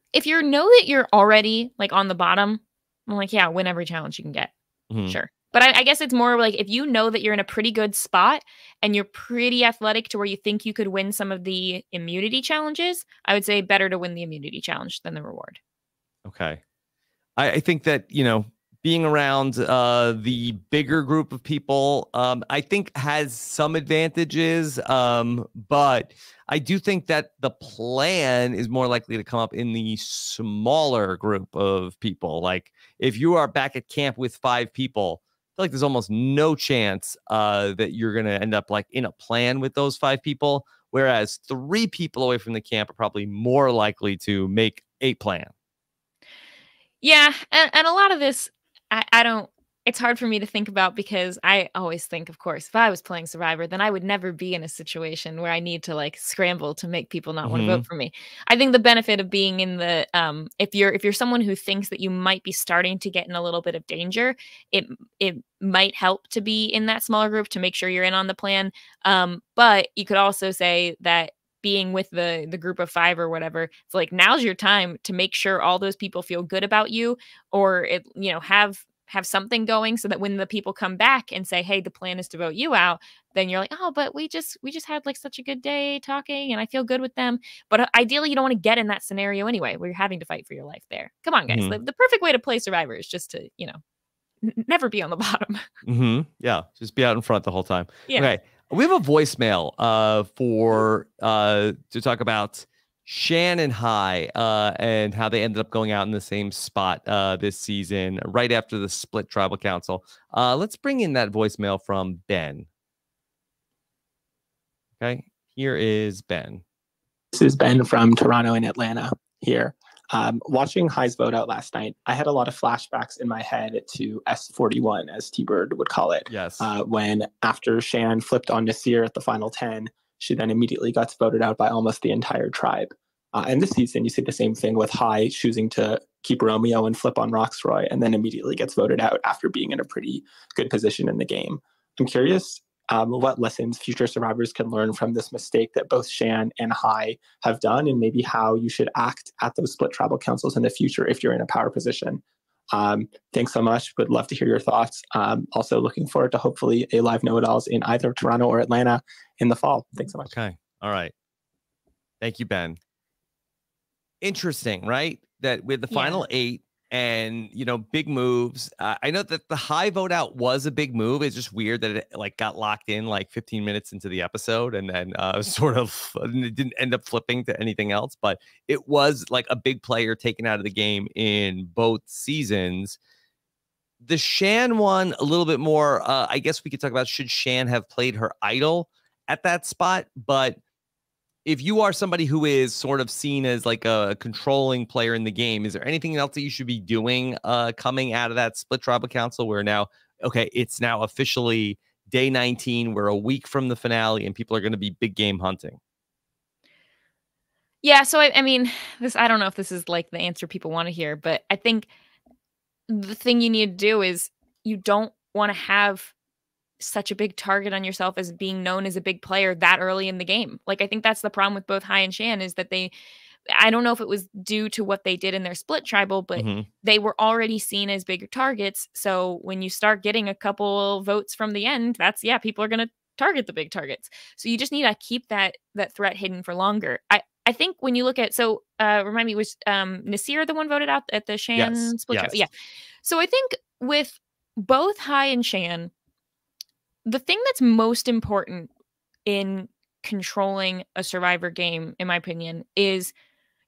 know that you're already like on the bottom, I'm like, yeah, win every challenge you can get. Mm-hmm. Sure. But I guess it's more like if you know that you're in a pretty good spot and you're pretty athletic to where you think you could win some of the immunity challenges, I would say better to win the immunity challenge than the reward. Okay. I think that, you know, being around the bigger group of people, I think has some advantages, but I do think that the plan is more likely to come up in the smaller group of people. Like if you are back at camp with 5 people, I feel like there's almost no chance that you're going to end up like in a plan with those 5 people, whereas 3 people away from the camp are probably more likely to make a plan. Yeah, and a lot of this, I don't, it's hard for me to think about because I always think, of course, if I was playing Survivor, then I would never be in a situation where I need to like scramble to make people not want to vote for me. I think the benefit of being in the, if you're someone who thinks that you might be starting to get in a little bit of danger, it might help to be in that smaller group to make sure you're in on the plan. But you could also say that being with the group of 5 or whatever, it's like, now's your time to make sure all those people feel good about you, or it, you know, have something going so that when the people come back and say, hey, the plan is to vote you out, then you're like, oh, but we just had like such a good day talking and I feel good with them. But ideally you don't want to get in that scenario anyway, where you're having to fight for your life there. Come on, guys. The perfect way to play Survivor is just to, you know, never be on the bottom. Yeah. Just be out in front the whole time. Yeah. Okay. We have a voicemail to talk about Shan and Hai and how they ended up going out in the same spot this season right after the split tribal council. Let's bring in that voicemail from Ben. Okay, here is Ben. This is Ben from Toronto and Atlanta here. Watching Hai's vote out last night, I had a lot of flashbacks in my head to S41, as T-Bird would call it. Yes. When after Shan flipped on Naseer at the final 10, she then immediately got voted out by almost the entire tribe. And this season, you see the same thing with Hai choosing to keep Romeo and flip on Rocksroy, and then immediately gets voted out after being in a pretty good position in the game. I'm curious what lessons future survivors can learn from this mistake that both Shan and Hai have done, and maybe how you should act at those split tribal councils in the future if you're in a power position. Thanks so much. Would love to hear your thoughts. Also looking forward to hopefully a live know-it-alls in either Toronto or Atlanta in the fall. Thanks so much. Okay. All right. Thank you, Ben. Interesting, right? That with the final 8 and, you know, big moves. I know that the Hai vote out was a big move. It's just weird that it like got locked in like 15 minutes into the episode and then sort of it didn't end up flipping to anything else. But it was like a big player taken out of the game in both seasons. The Shan one, a little bit more, I guess we could talk about, should Shan have played her idol at that spot? But if you are somebody who is sort of seen as like a controlling player in the game, is there anything else that you should be doing coming out of that split tribal council where now, okay, it's now officially day 19. We're a week from the finale and people are going to be big game hunting. Yeah. So, I mean, this, I don't know if this is like the answer people want to hear, but I think the thing you need to do is you don't want to have such a big target on yourself as being known as a big player that early in the game. Like, I think that's the problem with both Hai and Shan, is that they, I don't know if it was due to what they did in their split tribal, but they were already seen as bigger targets. So when you start getting a couple votes from the end, that's, yeah, people are going to target the big targets. So you just need to keep that threat hidden for longer. I think when you look at, so remind me, was Naseer the one voted out at the Shan split tribal? Yeah. So I think with both Hai and Shan, the thing that's most important in controlling a Survivor game, in my opinion, is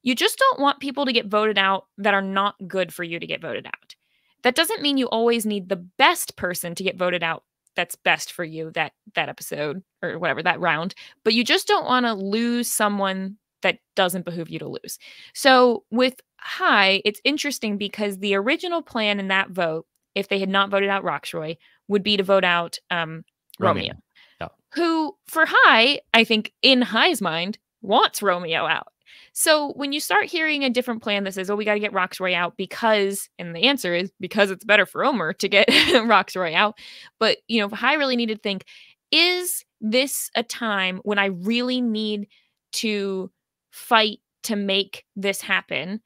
you just don't want people to get voted out that are not good for you to get voted out. That doesn't mean you always need the best person to get voted out that's best for you that episode or whatever, that round. But you just don't want to lose someone that doesn't behoove you to lose. So with Hai, it's interesting because the original plan in that vote, if they had not voted out Rocksroy, would be to vote out Romeo. Yeah. Who, for Hai, I think in Hai's mind, wants Romeo out. So when you start hearing a different plan that says, oh, we got to get Rocksroy out because, and the answer is because it's better for Omer to get Rocksroy out. But, you know, Hai really needed to think, is this a time when I really need to fight to make this happen.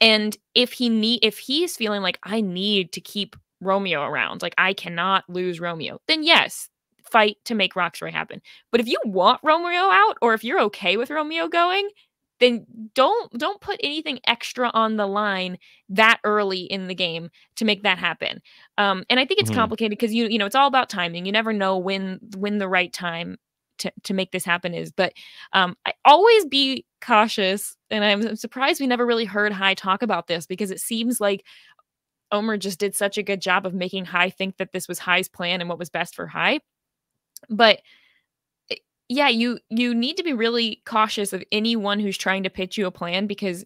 And if he's feeling like I need to keep Romeo around, like I cannot lose Romeo, then yes, fight to make Rocksroy happen. But if you want Romeo out, or if you're okay with Romeo going, then don't put anything extra on the line that early in the game to make that happen. And I think it's complicated because you know, it's all about timing. You never know when the right time to make this happen is. But I always be cautious, and I'm surprised we never really heard Hai talk about this, because it seems like Omer just did such a good job of making Hai think that this was Hai's plan and what was best for Hai. But yeah, you need to be really cautious of anyone who's trying to pitch you a plan, because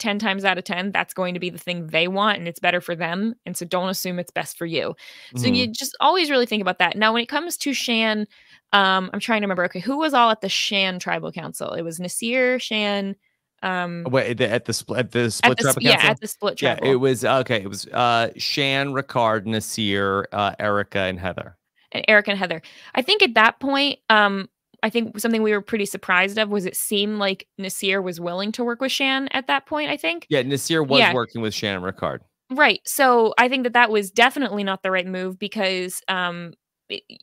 10 times out of 10, that's going to be the thing they want and it's better for them. And so don't assume it's best for you. So you just always really think about that. Now, when it comes to Shan, I'm trying to remember, okay, who was all at the Shan Tribal Council? It was Naseer, Shan. At the split tribal council? Yeah, it was, okay. It was Shan, Ricard, Naseer, Erica, and Heather. And Erica and Heather. I think at that point, I think something we were pretty surprised of was it seemed like Naseer was willing to work with Shan at that point, I think. Yeah, Naseer was working with Shan and Ricard. Right. So I think that that was definitely not the right move, because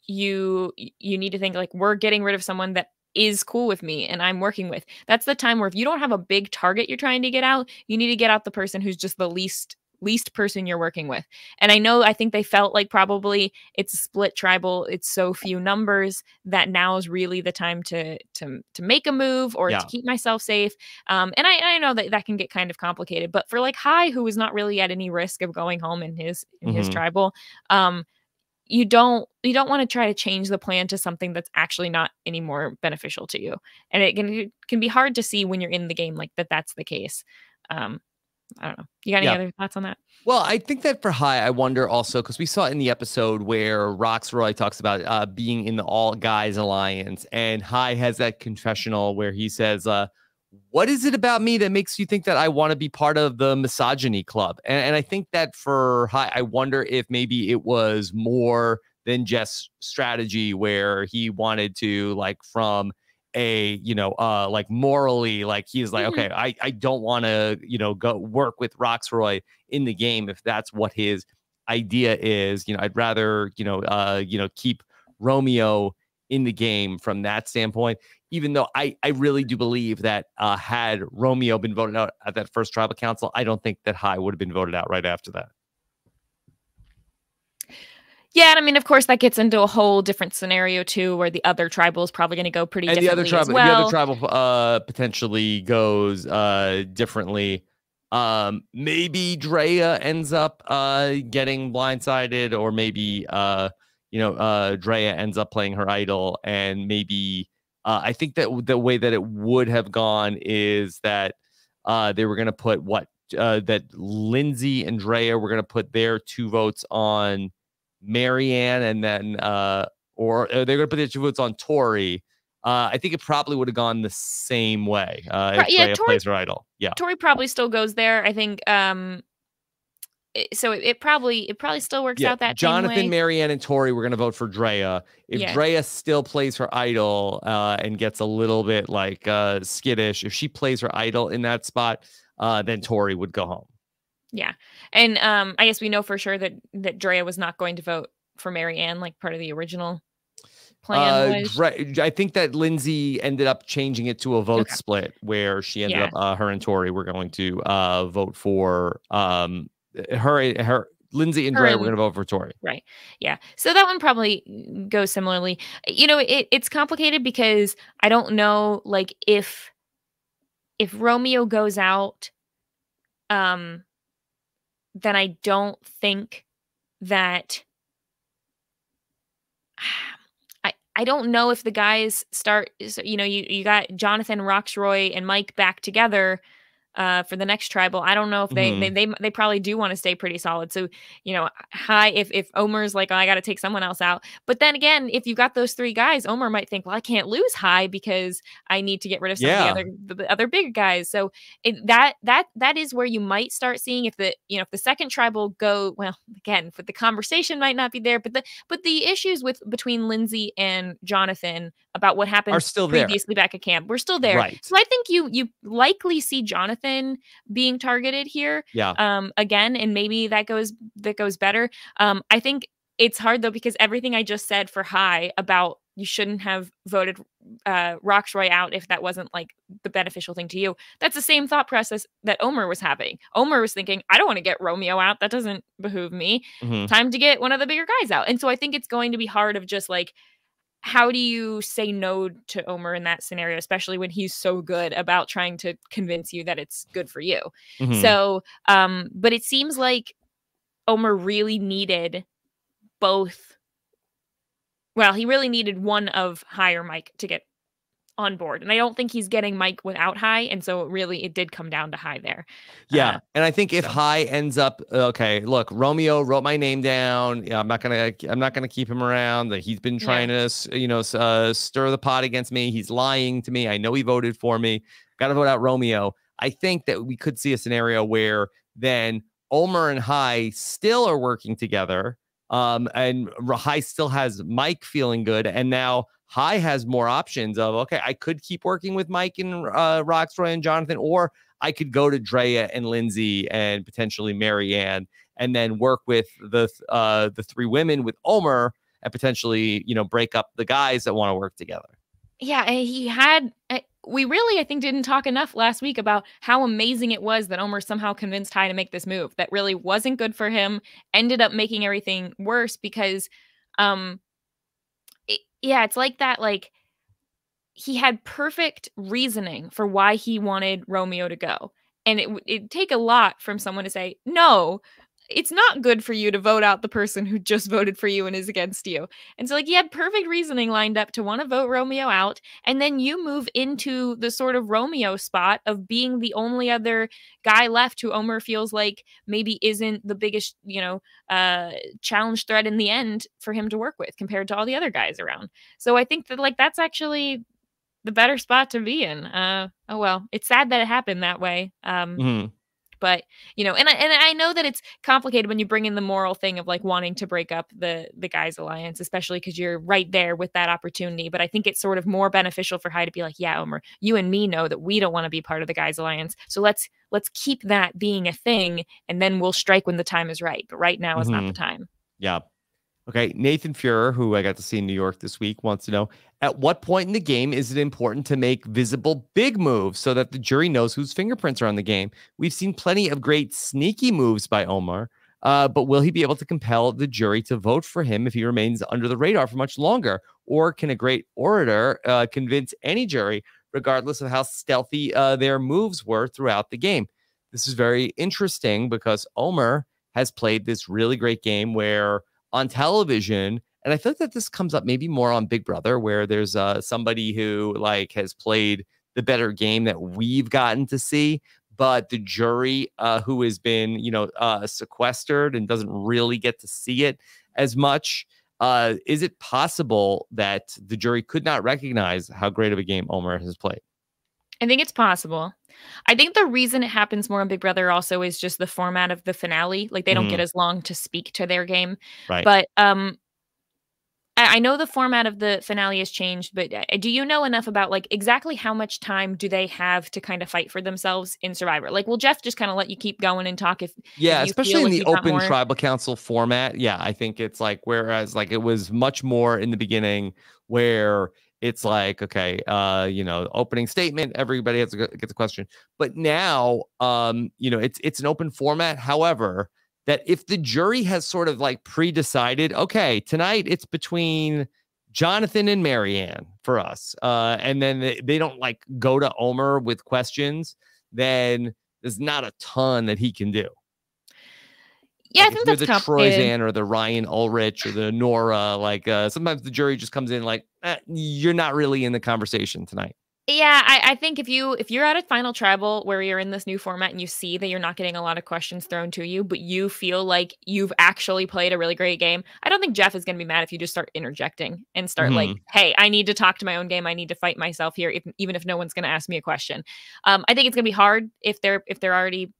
you need to think, like, we're getting rid of someone that is cool with me and I'm working with. That's the time where if you don't have a big target you're trying to get out, you need to get out the person who's just the least person you're working with. And I think they felt like probably it's a split tribal, it's so few numbers that now is really the time to make a move or to keep myself safe. And I know that that can get kind of complicated, but for like Hai, who is not really at any risk of going home in his tribal, you don't want to try to change the plan to something that's actually not any more beneficial to you. And it can be hard to see when you're in the game, like that's the case. I don't know. You got any other thoughts on that? Well, I think that for Hai, I wonder also, because we saw in the episode where Rocksroy talks about being in the All Guys Alliance, and Hai has that confessional where he says, what is it about me that makes you think that I want to be part of the misogyny club? And I think that for Hai, I wonder if maybe it was more than just strategy, where he wanted to, like, from a, you know, like morally, like he's like, okay, I don't want to, you know, go work with Rocksroy in the game if that's what his idea is. You know, I'd rather, you know, keep Romeo in the game from that standpoint, even though I really do believe that had Romeo been voted out at that first tribal council, I don't think that Hai would have been voted out right after that. Yeah, and I mean, of course, that gets into a whole different scenario too, where the other tribal is probably going to go pretty differently. And the other tribal potentially goes differently. Maybe Drea ends up getting blindsided, or maybe you know, Drea ends up playing her idol, and maybe I think that the way that it would have gone is that they were going to put that Lindsay and Drea were going to put their 2 votes on Marianne, and then or they're gonna put their 2 votes on Tori. I think it probably would have gone the same way. If Tori plays her idol. Yeah, Tori probably still goes there, I think. So it probably still works out that Jonathan, same way. Marianne, and Tori were gonna vote for Drea. If Drea still plays her idol and gets a little bit like skittish, if she plays her idol in that spot, then Tori would go home. Yeah. And I guess we know for sure that Drea was not going to vote for Marianne, like part of the original plan. I think that Lindsay ended up changing it to a vote split, where she ended up, her and Tori were going to vote for Lindsay and Drea were going to vote for Tori. Right. Yeah. So that one probably goes similarly. You know, it's complicated because I don't know, like, if Romeo goes out, then I don't think that I don't know if the guys start, you know, you got Jonathan, Rocksroy, and Mike back together for the next tribal. I don't know if they probably do want to stay pretty solid. So, you know, Hai, if Omer's like, oh, I got to take someone else out. But then again, if you got those 3 guys, Omer might think, well, I can't lose Hai because I need to get rid of some of the other big guys. So that is where you might start seeing if the second tribal go, well, again, but the conversation might not be there, but the issues between Lindsay and Jonathan about what happened previously back at camp. We're still there. Right. So I think you likely see Jonathan being targeted here. Yeah. Again, and maybe that goes better. I think it's hard though, because everything I just said for Hai about you shouldn't have voted Rocksroy out if that wasn't like the beneficial thing to you. That's the same thought process that Omer was having. Omer was thinking, I don't want to get Romeo out. That doesn't behoove me. Mm-hmm. Time to get one of the bigger guys out. And so I think it's going to be hard of just like, how do you say no to Omer in that scenario, especially when he's so good about trying to convince you that it's good for you. Mm-hmm. So, but it seems like Omer really needed both. Well, he really needed one of Hai or Mike to get on board. And I don't think he's getting Mike without Hai. And so it did come down to Hai there. Yeah. And I think if Hai ends up, okay, look, Romeo wrote my name down. Yeah, I'm not going to keep him around. That he's been trying to, you know, stir the pot against me. He's lying to me. I know he voted for me. Got to vote out Romeo. I think that we could see a scenario where then Omer and Hai still are working together. And Hai still has Mike feeling good. And now Hai has more options of, okay, I could keep working with Mike and Rocksroy and Jonathan, or I could go to Drea and Lindsay and potentially Marianne and then work with the three women with Omer and potentially, you know, break up the guys that want to work together. Yeah, he had... We really, I think, didn't talk enough last week about how amazing it was that Omer somehow convinced Hai to make this move that really wasn't good for him, ended up making everything worse because, it's like that, like, he had perfect reasoning for why he wanted Romeo to go. And it'd take a lot from someone to say, no, it's not good for you to vote out the person who just voted for you and is against you. And so like you had perfect reasoning lined up to want to vote Romeo out. And then you move into the sort of Romeo spot of being the only other guy left who Omer feels like maybe isn't the biggest, you know, challenge threat in the end for him to work with compared to all the other guys around. So I think that like, that's actually the better spot to be in. Oh, well, it's sad that it happened that way. But, you know, and I know that it's complicated when you bring in the moral thing of like wanting to break up the guys alliance, especially because you're right there with that opportunity. But I think it's sort of more beneficial for Hai to be like, yeah, Omer, you and me know that we don't want to be part of the guys alliance. So let's keep that being a thing. And then we'll strike when the time is right. But right now is not the time. Yeah. Okay. Nathan Fuhrer, who I got to see in New York this week, wants to know, at what point in the game is it important to make visible big moves so that the jury knows whose fingerprints are on the game? We've seen plenty of great sneaky moves by Omer, but will he be able to compel the jury to vote for him if he remains under the radar for much longer? Or can a great orator convince any jury, regardless of how stealthy their moves were throughout the game? This is very interesting because Omer has played this really great game where on television, and I feel that this comes up maybe more on Big Brother, where there's somebody who like has played the better game that we've gotten to see, but the jury who has been, you know, sequestered and doesn't really get to see it as much. Is it possible that the jury could not recognize how great of a game Omer has played? I think it's possible. I think the reason it happens more on Big Brother also is just the format of the finale. Like they don't get as long to speak to their game. Right. But I know the format of the finale has changed, but do you know enough about like exactly how much time do they have to kind of fight for themselves in Survivor? Like, will Jeff just kind of let you keep going and talk if yeah, if you especially in the open tribal council format. Yeah, I think it's like whereas like it was much more in the beginning where it's like, okay, you know, opening statement, everybody has to get the question. But now, you know, it's an open format. However, that if the jury has sort of like pre-decided, okay, tonight it's between Jonathan and Marianne for us. And then they don't like go to Omer with questions, then there's not a ton that he can do. Yeah, like I think that's complicated. The Troyzan or the Ryan Ulrich or the Nora, like sometimes the jury just comes in like, you're not really in the conversation tonight. Yeah, I think if you're at a final tribal where you're in this new format and you see that you're not getting a lot of questions thrown to you, but you feel like you've actually played a really great game, I don't think Jeff is going to be mad if you just start interjecting and start like, hey, I need to talk to my own game. I need to fight myself here, even if no one's going to ask me a question. I think it's going to be hard if they're already,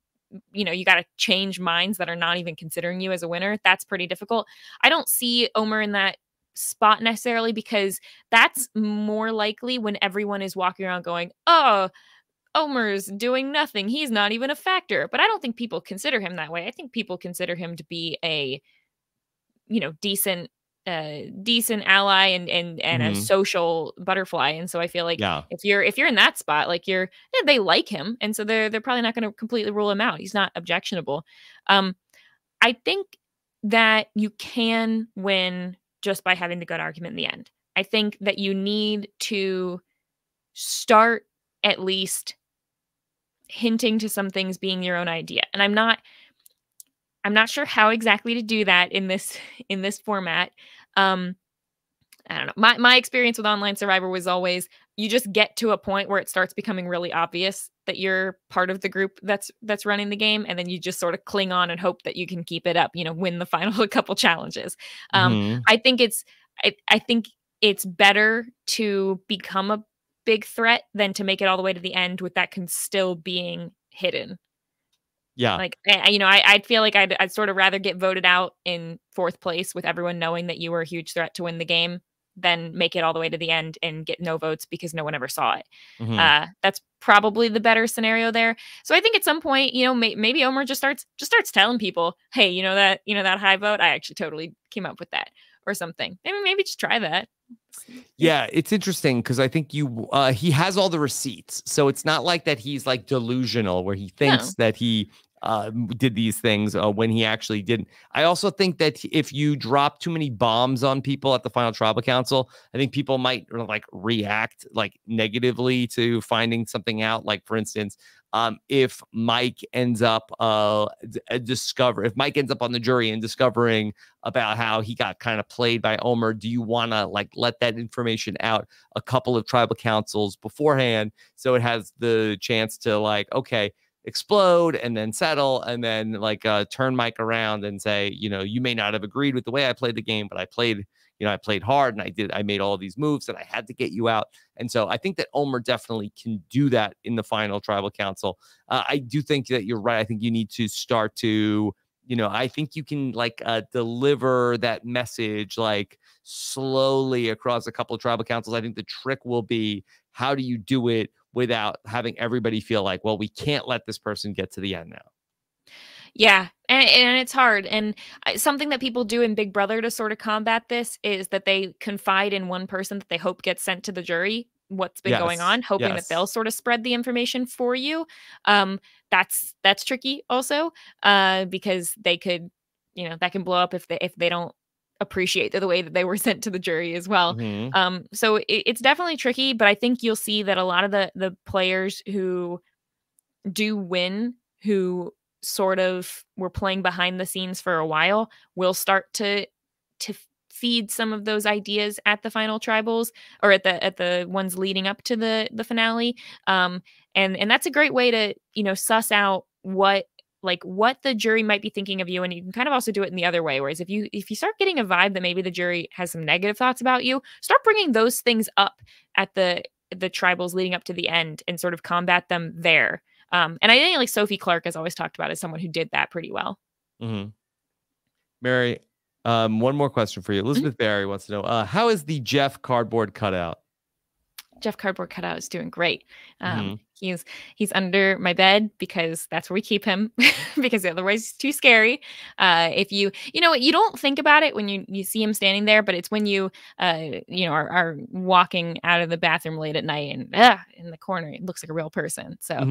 you know, you got to change minds that are not even considering you as a winner. That's pretty difficult. I don't see Omer in that spot necessarily, because that's more likely when everyone is walking around going, oh, Omer's doing nothing, he's not even a factor. But I don't think people consider him that way. I think people consider him to be a, you know, decent ally and a social butterfly. And so I feel like if you're in that spot, like they like him, and so they're probably not going to completely rule him out. He's not objectionable. I think that you can win just by having the good argument in the end. I think that you need to start at least hinting to some things being your own idea. And I'm not sure how exactly to do that in this format. I don't know. My experience with Online Survivor was always you just get to a point where it starts becoming really obvious that you're part of the group that's running the game, and then you just sort of cling on and hope that you can keep it up, you know, win the final couple challenges. I think it's better to become a big threat than to make it all the way to the end with that can still being hidden. Yeah. Like, you know, I'd feel like I'd sort of rather get voted out in fourth place with everyone knowing that you were a huge threat to win the game than make it all the way to the end and get no votes because no one ever saw it. That's probably the better scenario there. So I think at some point, you know, maybe Omer just starts telling people, hey, you know that high vote, I actually totally came up with that or something. Maybe just try that. Yeah, it's interesting because I think he has all the receipts, so it's not like that he's like delusional where he thinks that he did these things when he actually didn't. I also think that if you drop too many bombs on people at the final tribal council, I think people might like react like negatively to finding something out. Like for instance, if Mike ends up on the jury and discovering about how he got kind of played by Omer, do you want to like let that information out a couple of tribal councils beforehand so it has the chance to like, okay, explode and then settle and then like turn Mike around and say, you know, you may not have agreed with the way I played the game, but I played hard and I made all these moves and I had to get you out. And so I think that Omer definitely can do that in the final tribal council. I do think that you're right. I think you need to start to, you know, I think you can like deliver that message like slowly across a couple of tribal councils. I think the trick will be, how do you do it without having everybody feel like, well, we can't let this person get to the end now? Yeah, and it's hard. And something that people do in Big Brother to sort of combat this is that they confide in one person that they hope gets sent to the jury what's been going on, hoping that they'll sort of spread the information for you. That's tricky also, because they could, you know, that can blow up if they don't appreciate the way that they were sent to the jury as well. So it's definitely tricky, but I think you'll see that a lot of the players who do win, who sort of were playing behind the scenes for a while, will start to feed some of those ideas at the final tribals or at the ones leading up to the finale. And that's a great way to, you know, suss out what the jury might be thinking of you. And you can kind of also do it in the other way, whereas if you start getting a vibe that maybe the jury has some negative thoughts about you, start bringing those things up at the tribals leading up to the end and sort of combat them there. And I think like Sophie Clark is always talked about as someone who did that pretty well. Mary, one more question for you. Elizabeth Barry wants to know, how is the Jeff cardboard cutout? Jeff Cardboard Cutout is doing great. He's under my bed because that's where we keep him because otherwise he's too scary. If you know what, you don't think about it when you see him standing there, but it's when you you know are walking out of the bathroom late at night and in the corner it looks like a real person. So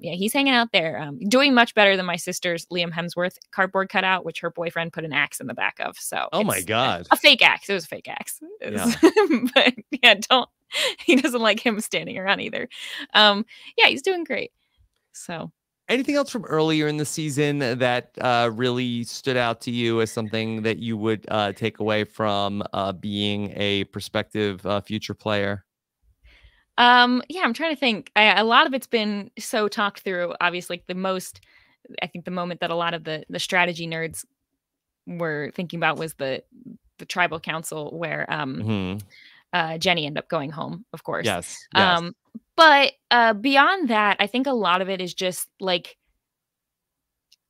yeah, he's hanging out there, doing much better than my sister's Liam Hemsworth cardboard cutout, which her boyfriend put an axe in the back of. So oh my god, a fake axe. It was a fake axe. But yeah, don't. He doesn't like him standing around either. Yeah, he's doing great. So anything else from earlier in the season that really stood out to you as something that you would take away from being a prospective future player? Yeah, I'm trying to think. A lot of it's been so talked through. Obviously, I think the moment that a lot of the strategy nerds were thinking about was the tribal council where Jenny ended up going home, of course. Yes. But beyond that, I think a lot of it is just like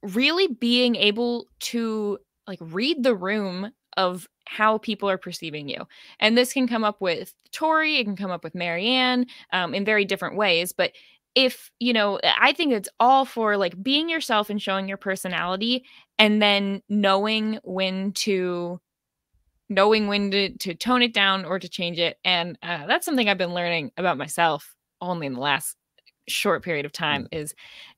really being able to like read the room of how people are perceiving you. And this can come up with Tori, it can come up with Marianne in very different ways. But if, you know, I think it's all for like being yourself and showing your personality, and then knowing when to tone it down or to change it. And that's something I've been learning about myself only in the last short period of time, is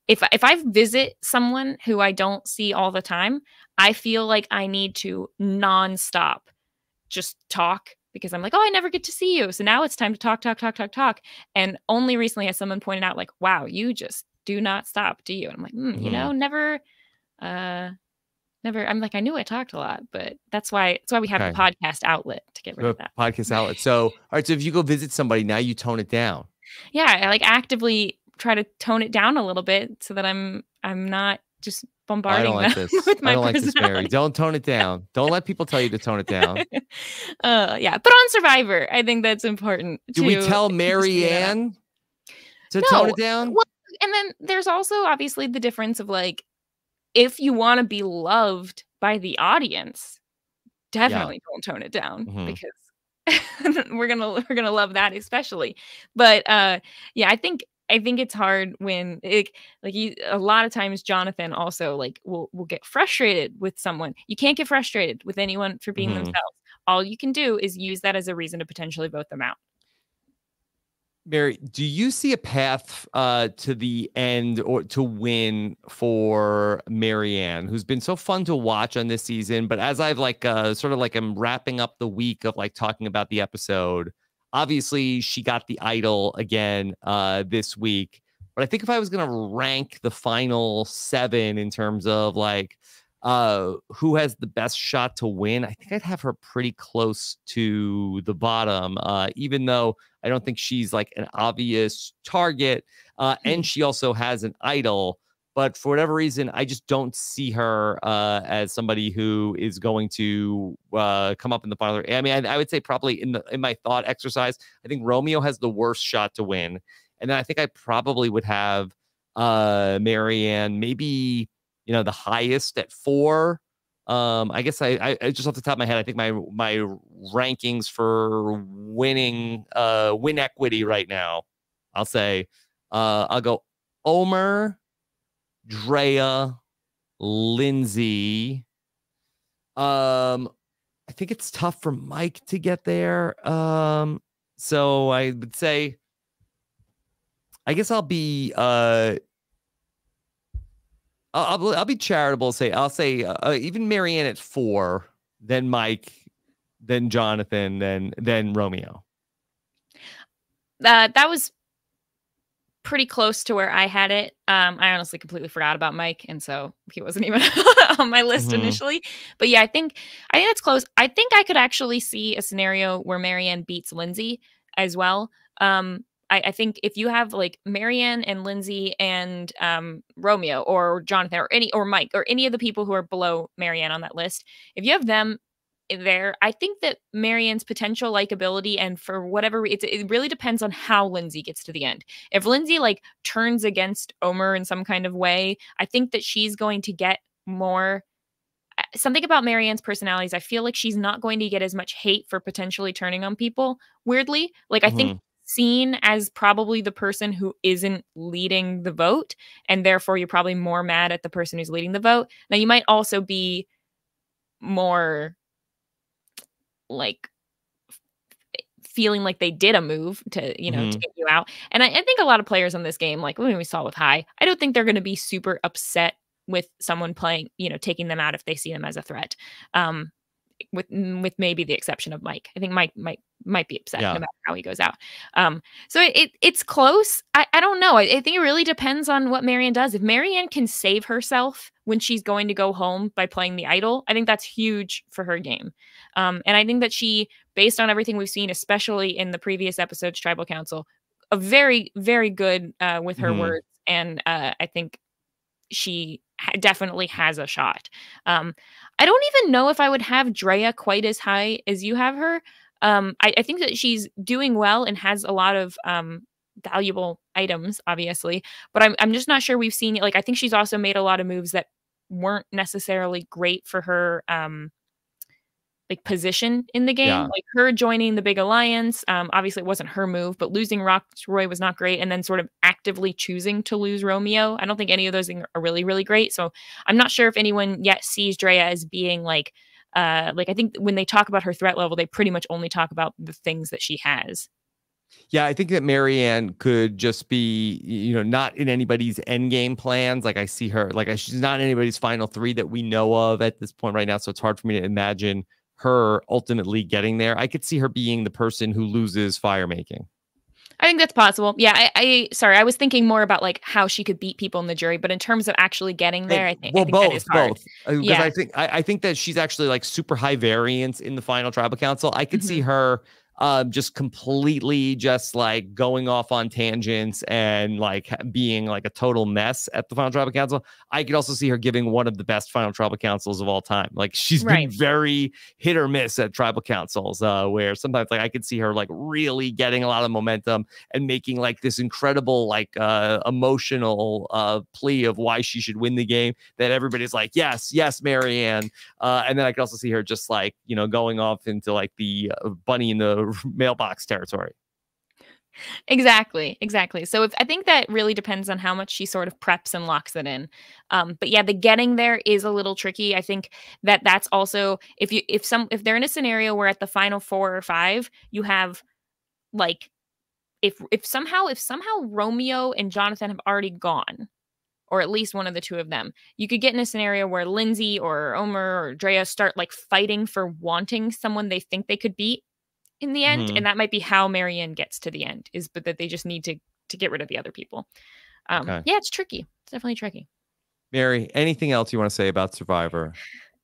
if I visit someone who I don't see all the time, I feel like I need to nonstop just talk, because I'm like, oh, I never get to see you. So now it's time to talk, talk, talk, talk, talk. And only recently has someone pointed out like, wow, you just do not stop, do you? And I'm like, you know, never. I'm like, I knew I talked a lot, but that's why we have the podcast outlet to get rid of that. Podcast outlet. So, all right. So if you go visit somebody, now you tone it down. Yeah. I like actively try to tone it down a little bit so that I'm not just bombarding them with my personality. I don't like this, Mary. Don't tone it down. Don't let people tell you to tone it down. Yeah. But on Survivor, I think that's important. Do we tell Marianne to tone it down? Well, and then there's also obviously the difference of like, if you want to be loved by the audience, definitely don't tone it down, because we're gonna love that especially. But yeah, I think it's hard when a lot of times Jonathan also like will get frustrated with someone. You can't get frustrated with anyone for being themselves. All you can do is use that as a reason to potentially vote them out. Mary, do you see a path to the end or to win for Marianne, who's been so fun to watch on this season? But as I've like sort of like I'm wrapping up the week of like talking about the episode, obviously she got the idol again this week. But I think if I was going to rank the final 7 in terms of like who has the best shot to win, I think I'd have her pretty close to the bottom, even though I don't think she's like an obvious target. And she also has an idol, but for whatever reason, I just don't see her as somebody who is going to come up in the final. I mean, I would say probably in my thought exercise, I think Romeo has the worst shot to win. And then I think I probably would have Marianne, maybe, you know, the highest at 4. I guess I just off the top of my head, I think my rankings for winning win equity right now, I'll say I'll go Omer, Drea, Lindsay. I think it's tough for Mike to get there. So I would say, I guess I'll be I'll be charitable. I'll say even Marianne at 4, then Mike, then Jonathan, then Romeo. That was pretty close to where I had it. I honestly completely forgot about Mike, and so he wasn't even on my list initially. But yeah, I think that's close. I think I could actually see a scenario where Marianne beats Lindsay as well. I think if you have like Marianne and Lindsay and Romeo or Jonathan or Mike or any of the people who are below Marianne on that list, if you have them there, I think that Marianne's potential likability, and for whatever reason, it really depends on how Lindsay gets to the end. If Lindsay like turns against Omer in some kind of way, I think that she's going to get more. Something about Marianne's personalities, I feel like she's not going to get as much hate for potentially turning on people. Weirdly, like I think seen as probably the person who isn't leading the vote, and therefore you're probably more mad at the person who's leading the vote. Now you might also be more like feeling like they did a move to, you know, to get you out. And I think a lot of players on this game, like when we saw with Hai, I don't think they're going to be super upset with someone playing, you know, taking them out if they see them as a threat. With maybe the exception of Mike. I think Mike might be upset no matter how he goes out. So it's close. I don't know. I think it really depends on what Marianne does. If Marianne can save herself when she's going to go home by playing the idol, I think that's huge for her game. And I think that she, based on everything we've seen, especially in the previous episodes, Tribal Council, a very, very good with her words. And I think she definitely has a shot. I don't even know if I would have Drea quite as high as you have her. I think that she's doing well and has a lot of valuable items, obviously, but I'm just not sure we've seen it. Like, I think she's also made a lot of moves that weren't necessarily great for her like position in the game, like her joining the big alliance. Obviously it wasn't her move, but losing Rocksroy was not great. And then sort of actively choosing to lose Romeo. I don't think any of those things are really, really great. So I'm not sure if anyone yet sees Drea as being like I think when they talk about her threat level, they pretty much only talk about the things that she has. Yeah, I think that Marianne could just be, you know, not in anybody's endgame plans. Like I see her, like she's not in anybody's final three that we know of at this point right now. So it's hard for me to imagine her ultimately getting there. I could see her being the person who loses fire making. I think that's possible. Yeah, sorry, I was thinking more about like how she could beat people in the jury, but in terms of actually getting there, I think both. Yeah. I think that she's actually like super high variance in the final tribal council. I could see her just completely just like going off on tangents and like being like a total mess at the final tribal council. I could also see her giving one of the best final tribal councils of all time. Like she's been very hit or miss at tribal councils, where sometimes like I could see her like really getting a lot of momentum and making like this incredible, like emotional plea of why she should win the game that everybody's like, yes, yes, Marianne. And then I could also see her just like, you know, going off into like the bunny in the mailbox territory. Exactly. So I think that really depends on how much she sort of preps and locks it in. But yeah, the getting there is a little tricky. I think that that's also if they're in a scenario where at the final 4 or 5 you have like if somehow Romeo and Jonathan have already gone, or at least one of the two of them, you could get in a scenario where Lindsay or Omer or Drea start like fighting for wanting someone they think they could beat in the end, and that might be how Marianne gets to the end, is but that they just need to get rid of the other people. Yeah, it's tricky. It's definitely tricky. Mary, anything else you want to say about Survivor?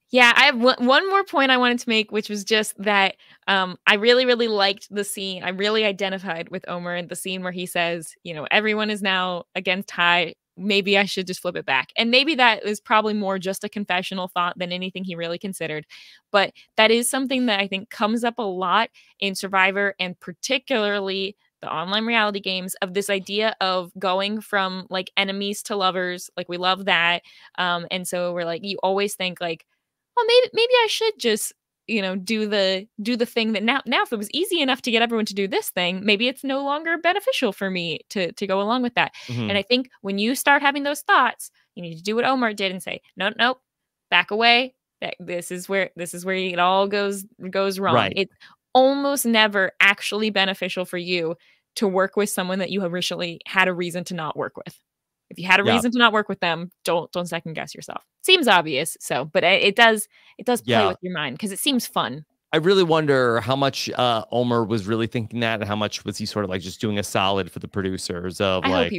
Yeah, I have one more point I wanted to make, which was just that I really, really liked the scene. I really identified with Omer in the scene where he says, you know, everyone is now against Hai. Maybe I should just flip it back. And maybe that is probably more just a confessional thought than anything he really considered. But that is something that I think comes up a lot in Survivor, and particularly the online reality games, of this idea of going from like enemies to lovers. Like we love that. And so we're like, you always think like, well, maybe I should just, you know, do the thing that now if it was easy enough to get everyone to do this thing, maybe it's no longer beneficial for me to go along with that. And I think when you start having those thoughts, you need to do what Omer did and say, nope, back away. This is where it all goes wrong. Right. It's almost never actually beneficial for you to work with someone that you originally had a reason to not work with. If you had a reason to not work with them, don't second guess yourself. Seems obvious, but it does play with your mind because it seems fun. I really wonder how much Omer was really thinking that, and how much was he sort of like just doing a solid for the producers of well, what if could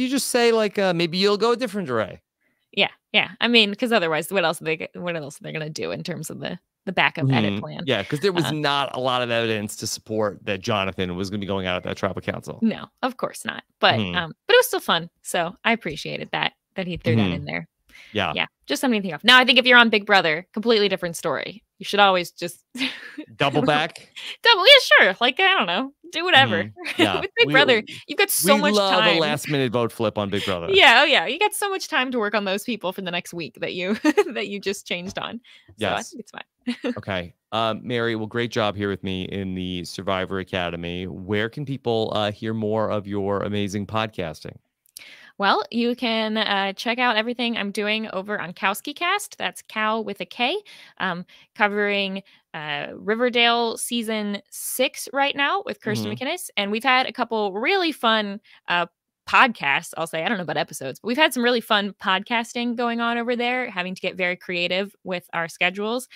you just say maybe you'll go a different array? Yeah. I mean, because otherwise, what else are they gonna do in terms of the backup edit plan? Yeah, because there was not a lot of evidence to support that Jonathan was going to be going out at that tribal council. No, of course not. But but it was still fun. So I appreciated that he threw that in there. Yeah. Just something to think of. Now I think if you're on Big Brother, completely different story. You should always just double back. Yeah, sure. Like I don't know, do whatever. With Big Brother, you've got so much time. We love a last-minute vote flip on Big Brother. Yeah, oh yeah, you got so much time to work on those people for the next week that you just changed on. So I think it's fine. Okay. Mary, well, great job here with me in the Survivor Academy. Where can people hear more of your amazing podcasting? Well, you can check out everything I'm doing over on KowskiCast. That's Cow with a K, covering Riverdale season 6 right now with Kirsten McInnes. And we've had a couple really fun podcasts, I'll say. I don't know about episodes, but we've had some really fun podcasting going on over there, having to get very creative with our schedules.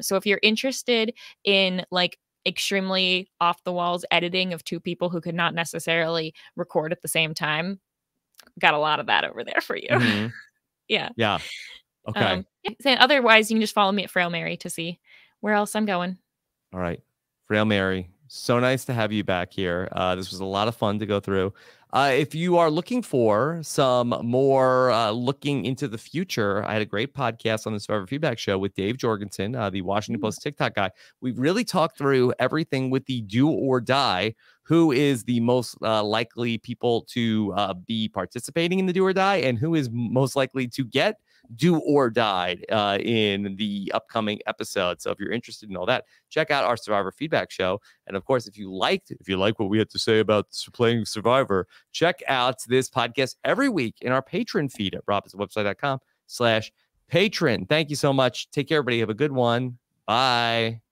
So if you're interested in like extremely off the walls editing of two people who could not necessarily record at the same time, got a lot of that over there for you. Yeah. Okay. So otherwise, you can just follow me at Frail Mary to see where else I'm going. All right. Frail Mary, so nice to have you back here. This was a lot of fun to go through. If you are looking for some more looking into the future, I had a great podcast on the Survivor Feedback Show with Dave Jorgensen, the Washington Post TikTok guy. We really talked through everything with the do or die. Who is the most likely people to be participating in the do or die, and who is most likely to get do or died in the upcoming episode. So if you're interested in all that, check out our Survivor Feedback Show. And of course, if you like what we had to say about playing Survivor, check out this podcast every week in our patron feed at robinsonwebsite.com/patron. Thank you so much. Take care, everybody. Have a good one. Bye.